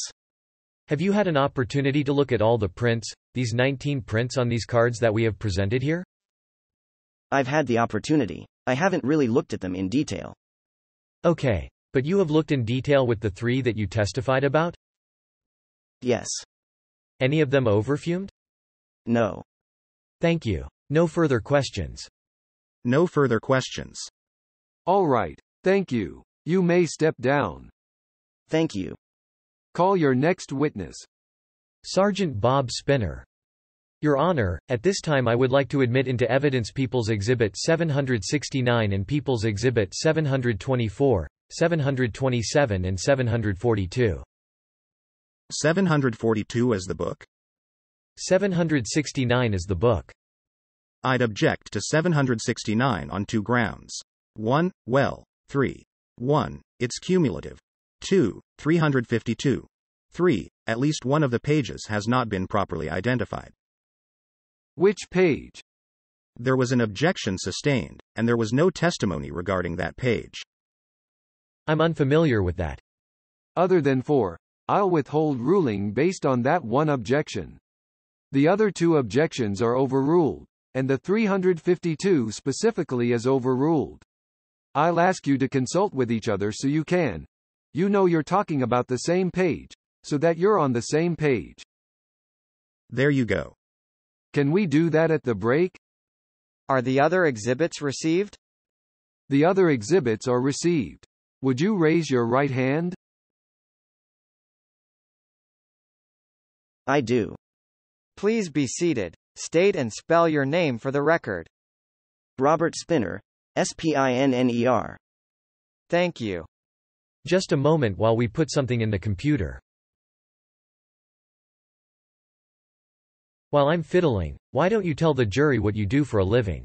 Have you had an opportunity to look at all the prints, these nineteen prints on these cards that we have presented here? I've had the opportunity. I haven't really looked at them in detail. Okay, but you have looked in detail with the three that you testified about? Yes. Any of them overfumed? No. Thank you. No further questions. No further questions. All right. Thank you. You may step down. Thank you. Call your next witness. Sergeant Bob Spinner. Your Honor, at this time I would like to admit into evidence People's Exhibit seven hundred sixty-nine and People's Exhibit seven hundred twenty-four, seven hundred twenty-seven and seven hundred forty-two. seven hundred forty-two as the book? seven hundred sixty-nine as the book. I'd object to seven hundred sixty-nine on two grounds. one. Well, three. one. It's cumulative. two. three hundred fifty-two. three. At least one of the pages has not been properly identified. Which page? There was an objection sustained, and there was no testimony regarding that page. I'm unfamiliar with that. Other than four, I'll withhold ruling based on that one objection. The other two objections are overruled. And the three hundred fifty-two specifically is overruled. I'll ask you to consult with each other so you can. You know you're talking about the same page, so that you're on the same page. There you go. Can we do that at the break? Are the other exhibits received? The other exhibits are received. Would you raise your right hand? I do. Please be seated. State and spell your name for the record. Robert Spinner, S P I N N E R. Thank you. Just a moment while we put something in the computer. While I'm fiddling, why don't you tell the jury what you do for a living?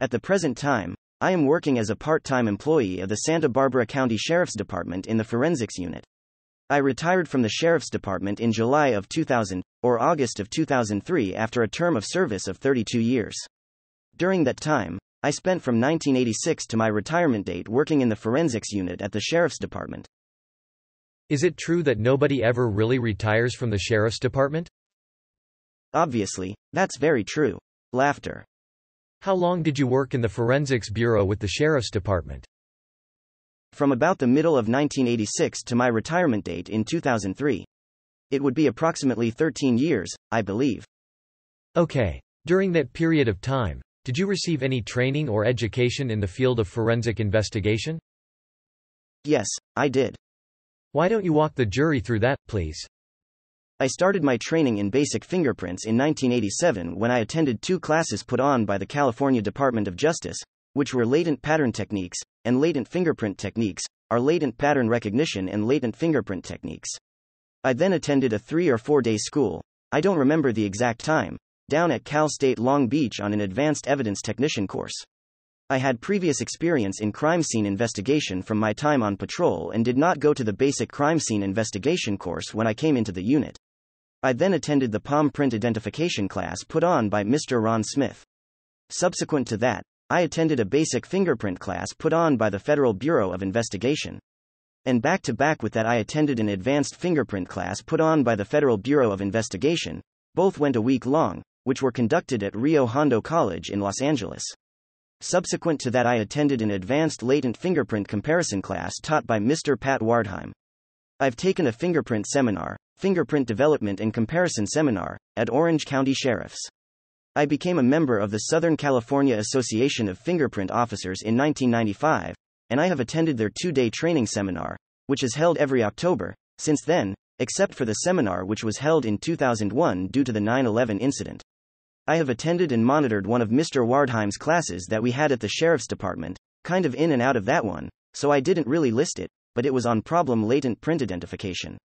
At the present time, I am working as a part-time employee of the Santa Barbara County Sheriff's Department in the Forensics Unit. I retired from the Sheriff's Department in July of two thousand, or August of two thousand three after a term of service of thirty-two years. During that time, I spent from nineteen eighty-six to my retirement date working in the Forensics Unit at the Sheriff's Department. Is it true that nobody ever really retires from the Sheriff's Department? Obviously, that's very true. Laughter. How long did you work in the Forensics Bureau with the Sheriff's Department? From about the middle of nineteen eighty-six to my retirement date in two thousand three. It would be approximately thirteen years, I believe. Okay. During that period of time, did you receive any training or education in the field of forensic investigation? Yes, I did. Why don't you walk the jury through that, please? I started my training in basic fingerprints in nineteen eighty-seven when I attended two classes put on by the California Department of Justice, which were latent pattern techniques and latent fingerprint techniques, or latent pattern recognition and latent fingerprint techniques. I then attended a three or four day school, I don't remember the exact time, down at Cal State Long Beach on an advanced evidence technician course. I had previous experience in crime scene investigation from my time on patrol and did not go to the basic crime scene investigation course when I came into the unit. I then attended the palm print identification class put on by Mister Ron Smith. Subsequent to that, I attended a basic fingerprint class put on by the Federal Bureau of Investigation. And back to back with that I attended an advanced fingerprint class put on by the Federal Bureau of Investigation, both went a week long, which were conducted at Rio Hondo College in Los Angeles. Subsequent to that I attended an advanced latent fingerprint comparison class taught by Mister Pat Wertheim. I've taken a fingerprint seminar, Fingerprint Development and Comparison Seminar, at Orange County Sheriff's. I became a member of the Southern California Association of Fingerprint Officers in nineteen ninety-five, and I have attended their two-day training seminar, which is held every October, since then, except for the seminar which was held in two thousand one due to the nine eleven incident. I have attended and monitored one of Mister Wertheim's classes that we had at the Sheriff's Department, kind of in and out of that one, so I didn't really list it, but it was on problem latent print identification.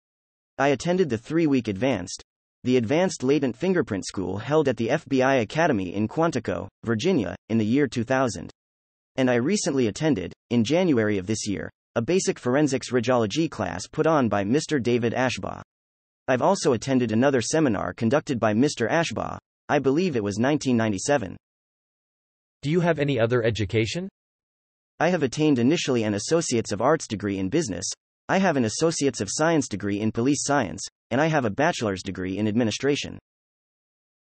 I attended the three-week advanced, the Advanced Latent Fingerprint School held at the F B I Academy in Quantico, Virginia, in the year two thousand. And I recently attended, in January of this year, a basic forensics radiology class put on by Mister David Ashbaugh. I've also attended another seminar conducted by Mister Ashbaugh, I believe it was nineteen ninety-seven. Do you have any other education? I have attained initially an Associates of Arts degree in business, I have an Associates of Science degree in Police Science, and I have a bachelor's degree in administration.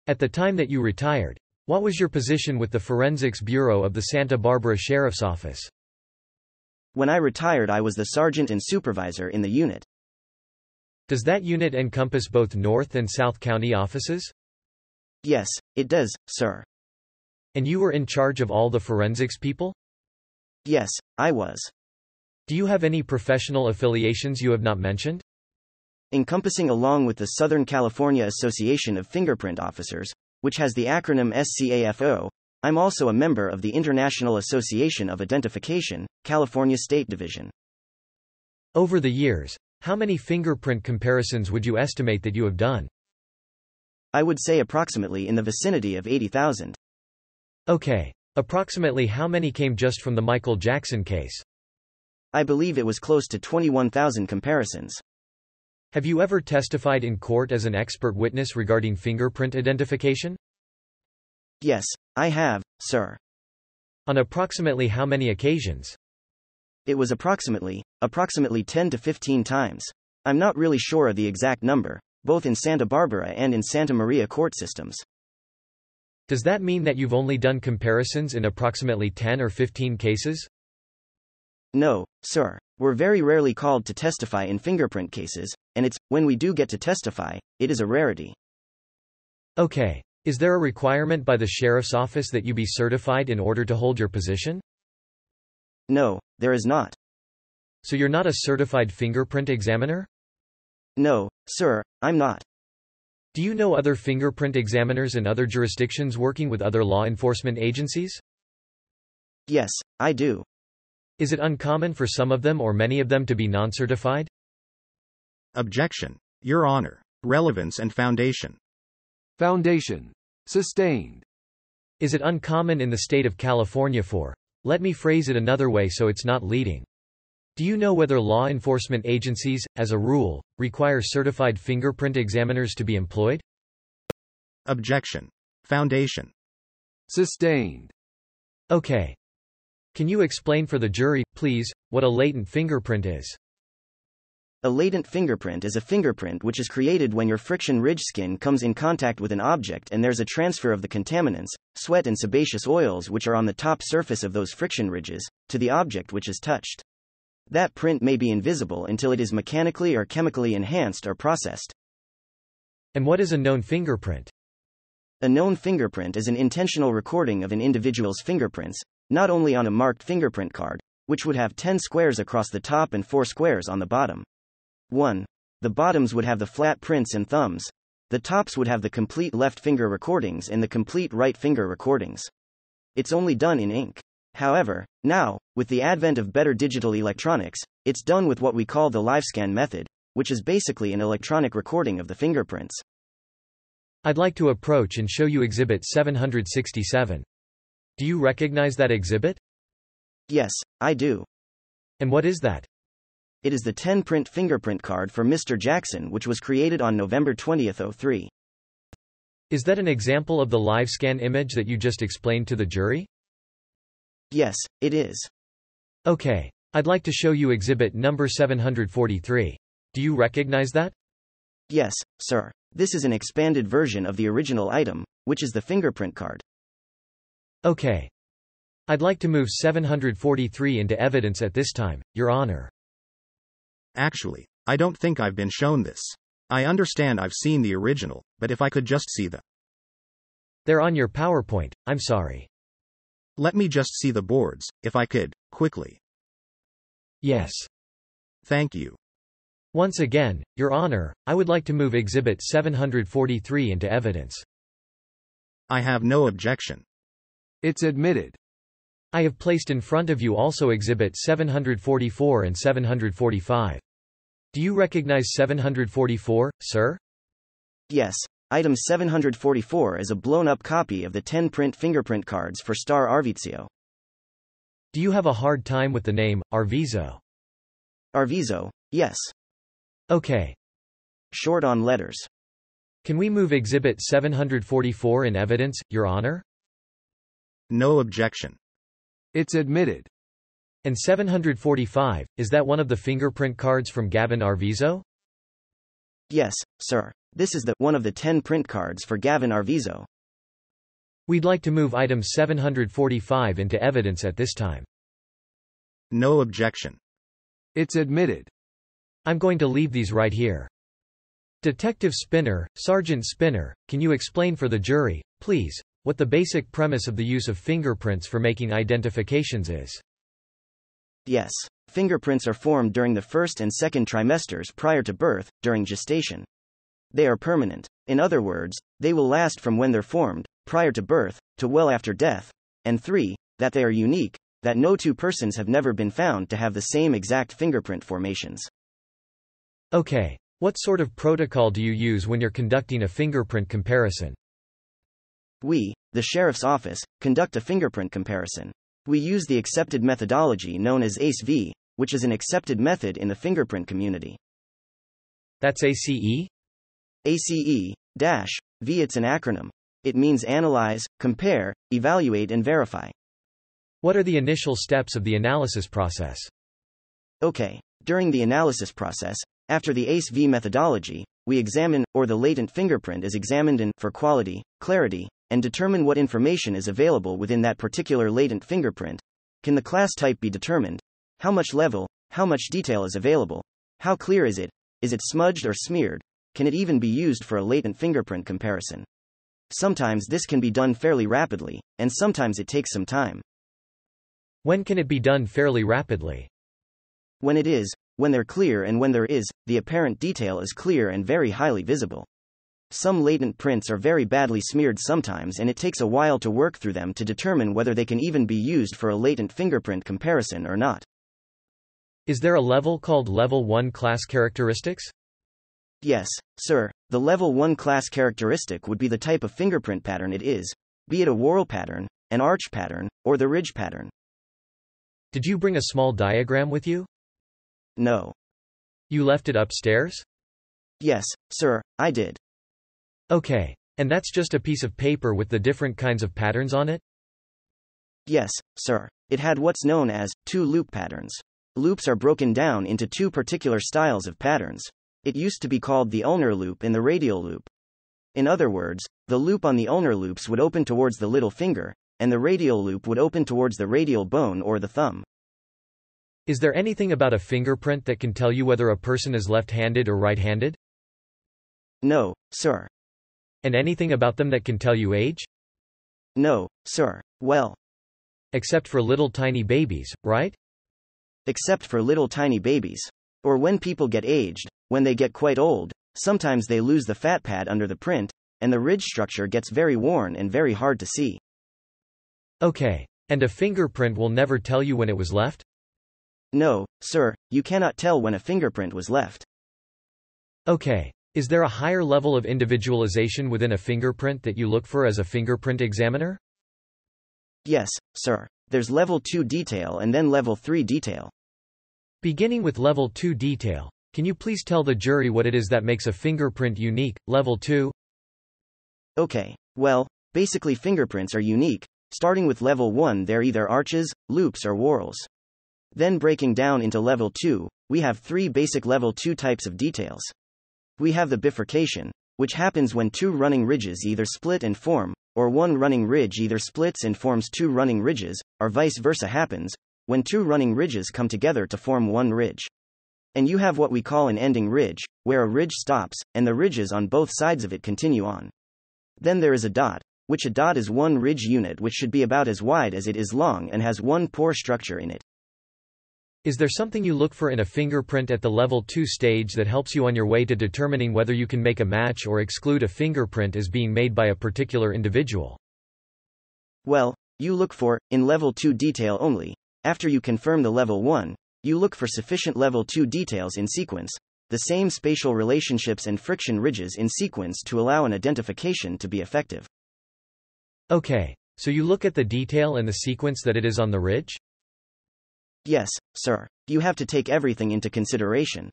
At the time that you retired, what was your position with the Forensics Bureau of the Santa Barbara Sheriff's Office? When I retired, I was the sergeant and supervisor in the unit. Does that unit encompass both North and South County offices? Yes, it does, sir. And you were in charge of all the forensics people? Yes, I was. Do you have any professional affiliations you have not mentioned? Encompassing along with the Southern California Association of Fingerprint Officers, which has the acronym SCAFO, I'm also a member of the International Association of Identification, California State Division. Over the years, how many fingerprint comparisons would you estimate that you have done? I would say approximately in the vicinity of eighty thousand. Okay. Approximately how many came just from the Michael Jackson case? I believe it was close to twenty-one thousand comparisons. Have you ever testified in court as an expert witness regarding fingerprint identification? Yes, I have, sir. On approximately how many occasions? It was approximately, approximately ten to fifteen times. I'm not really sure of the exact number, both in Santa Barbara and in Santa Maria court systems. Does that mean that you've only done comparisons in approximately ten or fifteen cases? No, sir. We're very rarely called to testify in fingerprint cases, and it's, when we do get to testify, it is a rarity. Okay. Is there a requirement by the Sheriff's Office that you be certified in order to hold your position? No, there is not. So you're not a certified fingerprint examiner? No, sir, I'm not. Do you know other fingerprint examiners in other jurisdictions working with other law enforcement agencies? Yes, I do. Is it uncommon for some of them or many of them to be non-certified? Objection, Your Honor. Relevance and foundation. Foundation. Sustained. Is it uncommon in the state of California for, let me phrase it another way so it's not leading. Do you know whether law enforcement agencies, as a rule, require certified fingerprint examiners to be employed? Objection. Foundation. Sustained. Okay. Can you explain for the jury, please, what a latent fingerprint is? A latent fingerprint is a fingerprint which is created when your friction-ridge skin comes in contact with an object and there's a transfer of the contaminants, sweat and sebaceous oils which are on the top surface of those friction ridges, to the object which is touched. That print may be invisible until it is mechanically or chemically enhanced or processed. And what is a known fingerprint? A known fingerprint is an intentional recording of an individual's fingerprints, not only on a marked fingerprint card, which would have ten squares across the top and four squares on the bottom. one. The bottoms would have the flat prints and thumbs, the tops would have the complete left finger recordings and the complete right finger recordings. It's only done in ink. However, now, with the advent of better digital electronics, it's done with what we call the LiveScan method, which is basically an electronic recording of the fingerprints. I'd like to approach and show you Exhibit seven hundred sixty-seven. Do you recognize that exhibit? Yes, I do. And what is that? It is the ten-print fingerprint card for Mister Jackson which was created on November twentieth oh three. Is that an example of the LiveScan image that you just explained to the jury? Yes, it is. Okay. I'd like to show you exhibit number seven hundred forty-three. Do you recognize that? Yes, sir. This is an expanded version of the original item, which is the fingerprint card. Okay. I'd like to move seven hundred forty-three into evidence at this time, Your Honor. Actually, I don't think I've been shown this. I understand I've seen the original, but if I could just see the... They're on your PowerPoint, I'm sorry. Let me just see the boards, if I could, quickly. Yes. Thank you. Once again, Your Honor, I would like to move Exhibit seven hundred forty-three into evidence. I have no objection. It's admitted. I have placed in front of you also Exhibit seven hundred forty-four and seven hundred forty-five. Do you recognize seven hundred forty-four, sir? Yes. Item seven hundred forty-four is a blown-up copy of the ten-print fingerprint cards for Star Arvizio. Do you have a hard time with the name, Arvizio? Arvizio, yes. Okay. Short on letters. Can we move Exhibit seven hundred forty-four in evidence, Your Honor? No objection. It's admitted. And seven hundred forty-five, is that one of the fingerprint cards from Gavin Arvizio? Yes, sir. This is the one of the ten print cards for Gavin Arvizio. We'd like to move item seven hundred forty-five into evidence at this time. No objection. It's admitted. I'm going to leave these right here. Detective Spinner, Sergeant Spinner, can you explain for the jury, please, what the basic premise of the use of fingerprints for making identifications is? Yes. Fingerprints are formed during the first and second trimesters prior to birth, during gestation. They are permanent. In other words, they will last from when they're formed, prior to birth, to well after death. And three, that they are unique, that no two persons have never been found to have the same exact fingerprint formations. Okay. What sort of protocol do you use when you're conducting a fingerprint comparison? We, the Sheriff's Office, conduct a fingerprint comparison. We use the accepted methodology known as A C E V, which is an accepted method in the fingerprint community. That's A C E? A C E V, it's an acronym. It means analyze, compare, evaluate and verify. What are the initial steps of the analysis process? Okay. During the analysis process, after the A C E V methodology, we examine, or the latent fingerprint is examined in, for quality, clarity, and determine what information is available within that particular latent fingerprint. Can the class type be determined? How much level? How much detail is available? How clear is it? Is it smudged or smeared? Can it even be used for a latent fingerprint comparison? Sometimes this can be done fairly rapidly, and sometimes it takes some time. When can it be done fairly rapidly? When it is, when they're clear and when there is, the apparent detail is clear and very highly visible. Some latent prints are very badly smeared sometimes, and it takes a while to work through them to determine whether they can even be used for a latent fingerprint comparison or not. Is there a level called Level one class characteristics? Yes, sir. The Level one class characteristic would be the type of fingerprint pattern it is, be it a whorl pattern, an arch pattern, or the ridge pattern. Did you bring a small diagram with you? No. You left it upstairs? Yes, sir, I did. Okay. And that's just a piece of paper with the different kinds of patterns on it? Yes, sir. It had what's known as two loop patterns. Loops are broken down into two particular styles of patterns. It used to be called the ulnar loop and the radial loop. In other words, the loop on the ulnar loops would open towards the little finger, and the radial loop would open towards the radial bone or the thumb. Is there anything about a fingerprint that can tell you whether a person is left-handed or right-handed? No, sir. And anything about them that can tell you age? No, sir. Well, except for little tiny babies, right? Except for little tiny babies. Or when people get aged, when they get quite old, sometimes they lose the fat pad under the print, and the ridge structure gets very worn and very hard to see. Okay. And a fingerprint will never tell you when it was left? No, sir, you cannot tell when a fingerprint was left. Okay. Is there a higher level of individualization within a fingerprint that you look for as a fingerprint examiner? Yes, sir. There's Level two detail and then Level three detail. Beginning with Level two detail, can you please tell the jury what it is that makes a fingerprint unique, Level two? Okay. Well, basically fingerprints are unique. Starting with Level one, they're either arches, loops, or whorls. Then breaking down into Level two, we have three basic Level two types of details. We have the bifurcation, which happens when two running ridges either split and form, or one running ridge either splits and forms two running ridges, or vice versa happens, when two running ridges come together to form one ridge. And you have what we call an ending ridge, where a ridge stops, and the ridges on both sides of it continue on. Then there is a dot, which a dot is one ridge unit which should be about as wide as it is long and has one pore structure in it. Is there something you look for in a fingerprint at the Level two stage that helps you on your way to determining whether you can make a match or exclude a fingerprint as being made by a particular individual? Well, you look for, in Level two detail only, after you confirm the Level one, you look for sufficient Level two details in sequence, the same spatial relationships and friction ridges in sequence to allow an identification to be effective. Okay, so you look at the detail and the sequence that it is on the ridge? Yes, sir. You have to take everything into consideration.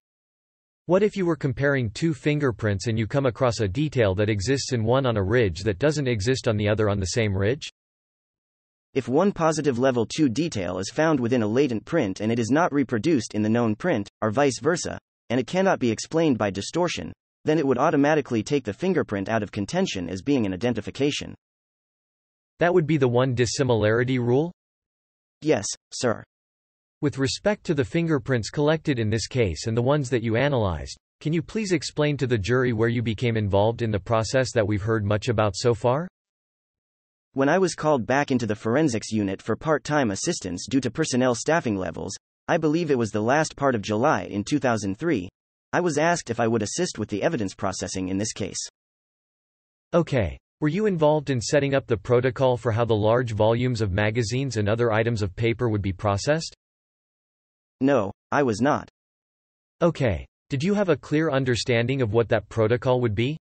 What if you were comparing two fingerprints and you come across a detail that exists in one on a ridge that doesn't exist on the other on the same ridge? If one positive Level two detail is found within a latent print and it is not reproduced in the known print, or vice versa, and it cannot be explained by distortion, then it would automatically take the fingerprint out of contention as being an identification. That would be the one dissimilarity rule? Yes, sir. With respect to the fingerprints collected in this case and the ones that you analyzed, can you please explain to the jury where you became involved in the process that we've heard much about so far? When I was called back into the forensics unit for part-time assistance due to personnel staffing levels, I believe it was the last part of July in two thousand three, I was asked if I would assist with the evidence processing in this case. Okay. Were you involved in setting up the protocol for how the large volumes of magazines and other items of paper would be processed? No, I was not. Okay. Did you have a clear understanding of what that protocol would be?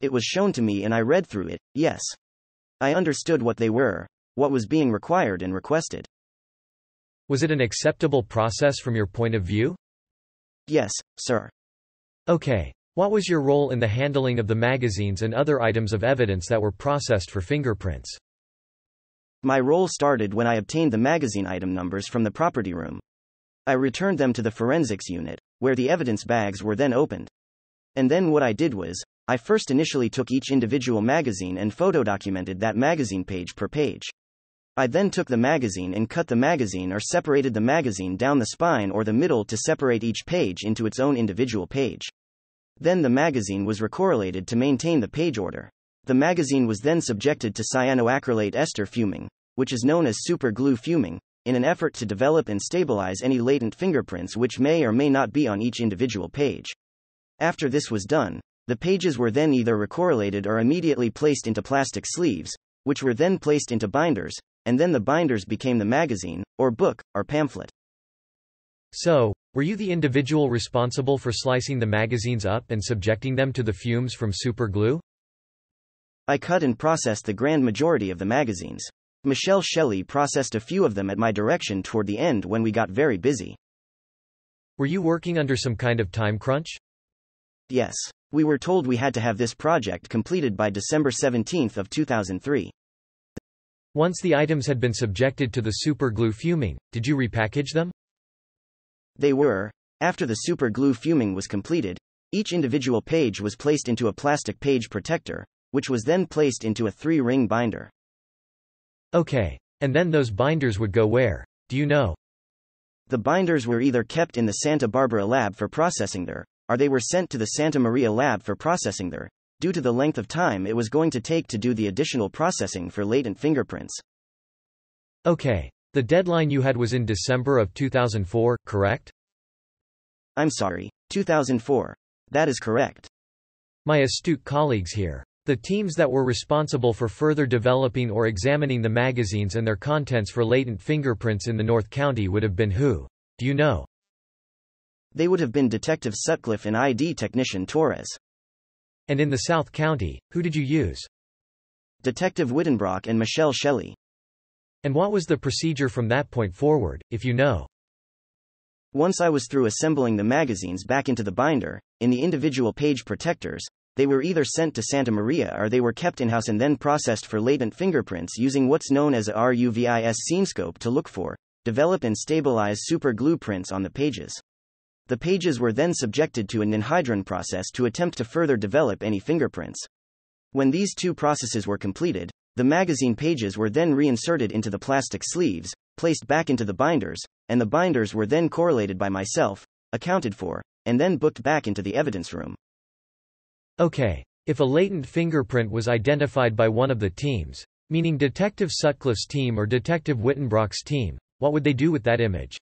It was shown to me and I read through it, yes. I understood what they were, what was being required and requested. Was it an acceptable process from your point of view? Yes, sir. Okay. What was your role in the handling of the magazines and other items of evidence that were processed for fingerprints? My role started when I obtained the magazine item numbers from the property room. I returned them to the forensics unit, where the evidence bags were then opened. And then what I did was, I first initially took each individual magazine and photodocumented that magazine page per page. I then took the magazine and cut the magazine or separated the magazine down the spine or the middle to separate each page into its own individual page. Then the magazine was recorrelated to maintain the page order. The magazine was then subjected to cyanoacrylate ester fuming, which is known as super glue fuming, in an effort to develop and stabilize any latent fingerprints which may or may not be on each individual page. After this was done, The pages were then either recorrelated or immediately placed into plastic sleeves, which were then placed into binders, and then the binders became the magazine, or book, or pamphlet. So, were you the individual responsible for slicing the magazines up and subjecting them to the fumes from super glue? I cut and processed the grand majority of the magazines. Michelle Shelley processed a few of them at my direction toward the end when we got very busy. Were you working under some kind of time crunch? Yes. We were told we had to have this project completed by December seventeenth of two thousand three. Once the items had been subjected to the super glue fuming, did you repackage them? They were. After the super glue fuming was completed, each individual page was placed into a plastic page protector, which was then placed into a three-ring binder. Okay. And then those binders would go where? Do you know? The binders were either kept in the Santa Barbara lab for processing there, or they were sent to the Santa Maria lab for processing there, due to the length of time it was going to take to do the additional processing for latent fingerprints. Okay. The deadline you had was in December of two thousand four, correct? I'm sorry, two thousand four. That is correct. My astute colleagues here. The teams that were responsible for further developing or examining the magazines and their contents for latent fingerprints in the North County would have been who? Do you know? They would have been Detective Sutcliffe and I D Technician Torres. And in the South County, who did you use? Detective Wittenbrock and Michelle Shelley. And what was the procedure from that point forward, if you know? Once I was through assembling the magazines back into the binder, in the individual page protectors, they were either sent to Santa Maria or they were kept in-house and then processed for latent fingerprints using what's known as a RUVIS SceneScope to look for, develop and stabilize super glue prints on the pages. The pages were then subjected to a ninhydrin process to attempt to further develop any fingerprints. When these two processes were completed, the magazine pages were then reinserted into the plastic sleeves, placed back into the binders, and the binders were then correlated by myself, accounted for, and then booked back into the evidence room. Okay. If a latent fingerprint was identified by one of the teams, meaning Detective Sutcliffe's team or Detective Wittenbrock's team, what would they do with that image?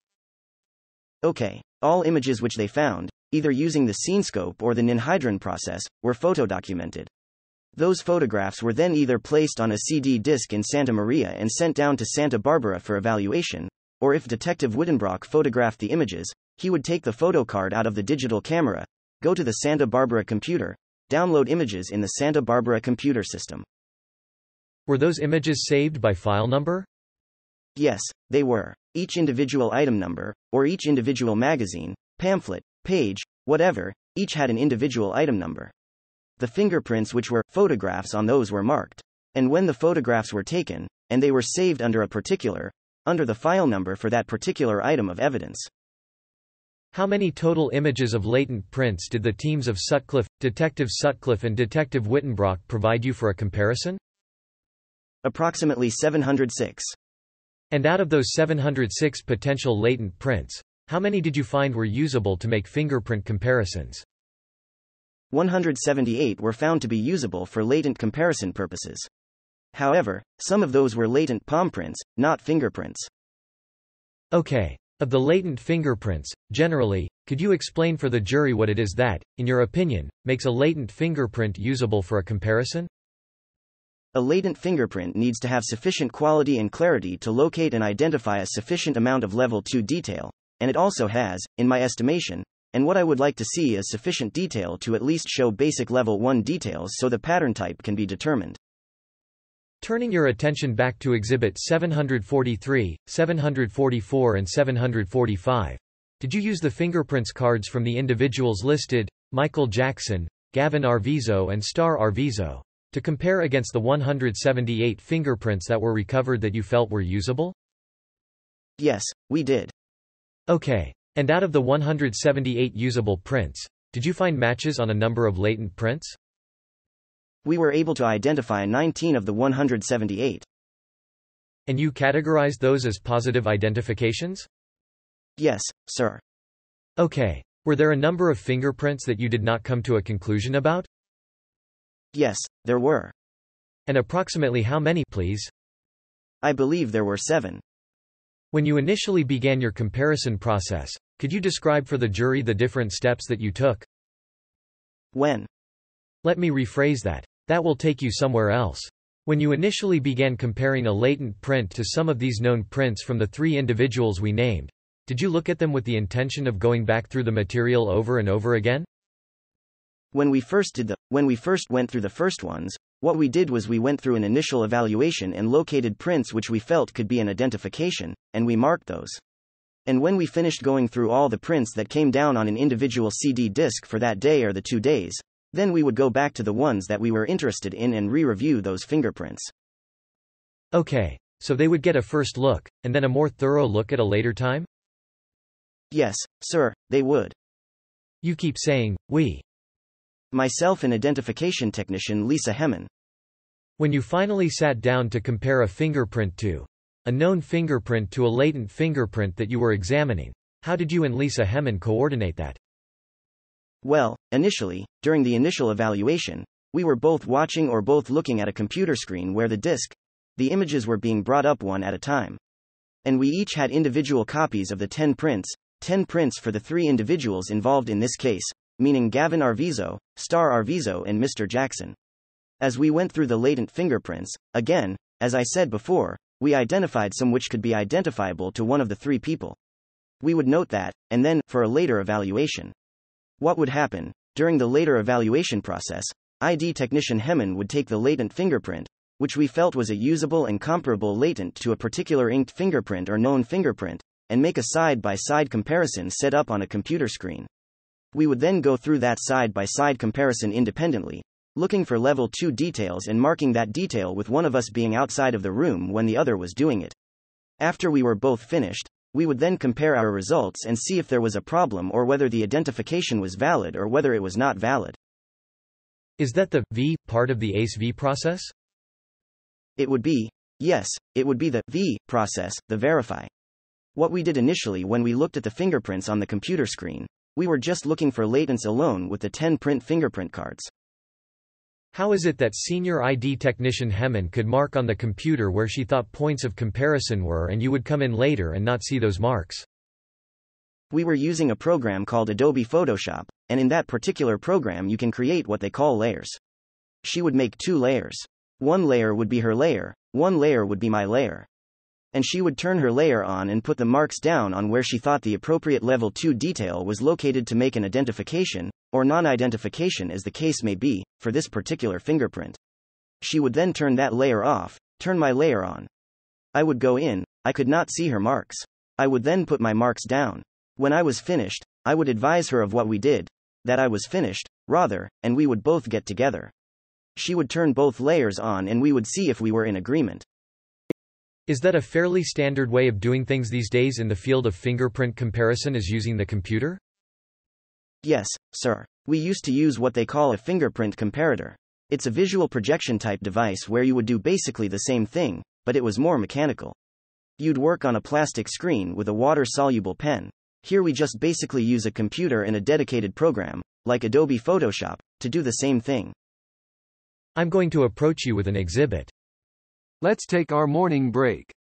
Okay. All images which they found, either using the SceneScope or the ninhydrin process, were photodocumented. Those photographs were then either placed on a C D disc in Santa Maria and sent down to Santa Barbara for evaluation, or if Detective Wittenbrock photographed the images, he would take the photocard out of the digital camera, go to the Santa Barbara computer, download images in the Santa Barbara computer system. Were those images saved by file number? Yes, they were. Each individual item number, or each individual magazine, pamphlet, page, whatever, each had an individual item number. The fingerprints which were photographs on those were marked. And when the photographs were taken, and they were saved under a particular, under the file number for that particular item of evidence. How many total images of latent prints did the teams of Sutcliffe, Detective Sutcliffe and Detective Wittenbrock provide you for a comparison? Approximately seven hundred six. And out of those seven hundred six potential latent prints, how many did you find were usable to make fingerprint comparisons? one hundred seventy-eight were found to be usable for latent comparison purposes. However, some of those were latent palm prints, not fingerprints. Okay. Of the latent fingerprints, generally, could you explain for the jury what it is that, in your opinion, makes a latent fingerprint usable for a comparison? A latent fingerprint needs to have sufficient quality and clarity to locate and identify a sufficient amount of level two detail, and it also has, in my estimation, and what I would like to see is sufficient detail to at least show basic level one details so the pattern type can be determined. Turning your attention back to Exhibit seven hundred forty-three, seven hundred forty-four and seven hundred forty-five. Did you use the fingerprints cards from the individuals listed, Michael Jackson, Gavin Arvizio and Star Arvizio, to compare against the one hundred seventy-eight fingerprints that were recovered that you felt were usable? Yes, we did. Okay. And out of the one hundred seventy-eight usable prints, did you find matches on a number of latent prints? We were able to identify nineteen of the one hundred seventy-eight. And you categorized those as positive identifications? Yes, sir. Okay. Were there a number of fingerprints that you did not come to a conclusion about? Yes, there were. And approximately how many, please? I believe there were seven. When you initially began your comparison process, could you describe for the jury the different steps that you took? When Let me rephrase that. That will take you somewhere else. When you initially began comparing a latent print to some of these known prints from the three individuals we named, did you look at them with the intention of going back through the material over and over again? When we first did the, when we first went through the first ones, what we did was we went through an initial evaluation and located prints which we felt could be an identification, and we marked those. And when we finished going through all the prints that came down on an individual C D disc for that day or the two days, then we would go back to the ones that we were interested in and re-review those fingerprints. Okay, so they would get a first look, and then a more thorough look at a later time? Yes, sir, they would. You keep saying, we. Myself and identification technician Lisa Hemmen. When you finally sat down to compare a fingerprint to a known fingerprint to a latent fingerprint that you were examining, how did you and Lisa Hemmen coordinate that? Well, initially, during the initial evaluation, we were both watching or both looking at a computer screen where the disk, the images were being brought up one at a time. And we each had individual copies of the ten prints, ten prints for the three individuals involved in this case, meaning Gavin Arvizio, Star Arvizio and Mister Jackson. As we went through the latent fingerprints, again, as I said before, we identified some which could be identifiable to one of the three people. We would note that, and then, for a later evaluation. What would happen? During the later evaluation process, I D technician Hemmen would take the latent fingerprint, which we felt was a usable and comparable latent to a particular inked fingerprint or known fingerprint, and make a side-by-side comparison set up on a computer screen. We would then go through that side-by-side comparison independently, looking for level two details and marking that detail with one of us being outside of the room when the other was doing it. After we were both finished, we would then compare our results and see if there was a problem or whether the identification was valid or whether it was not valid. Is that the V part of the A C E V process? It would be, yes, it would be the V process, the verify. What we did initially when we looked at the fingerprints on the computer screen, we were just looking for latents alone with the ten print fingerprint cards. How is it that senior I D technician Hemmen could mark on the computer where she thought points of comparison were and you would come in later and not see those marks? We were using a program called Adobe Photoshop, and in that particular program you can create what they call layers. She would make two layers. One layer would be her layer, one layer would be my layer. And she would turn her layer on and put the marks down on where she thought the appropriate level two detail was located to make an identification, or non-identification as the case may be, for this particular fingerprint. She would then turn that layer off, turn my layer on. I would go in, I could not see her marks. I would then put my marks down. When I was finished, I would advise her of what we did, that I was finished, rather, and we would both get together. She would turn both layers on and we would see if we were in agreement. Is that a fairly standard way of doing things these days in the field of fingerprint comparison is using the computer? Yes, sir. We used to use what they call a fingerprint comparator. It's a visual projection type device where you would do basically the same thing, but it was more mechanical. You'd work on a plastic screen with a water-soluble pen. Here we just basically use a computer and a dedicated program, like Adobe Photoshop, to do the same thing. I'm going to approach you with an exhibit. Let's take our morning break.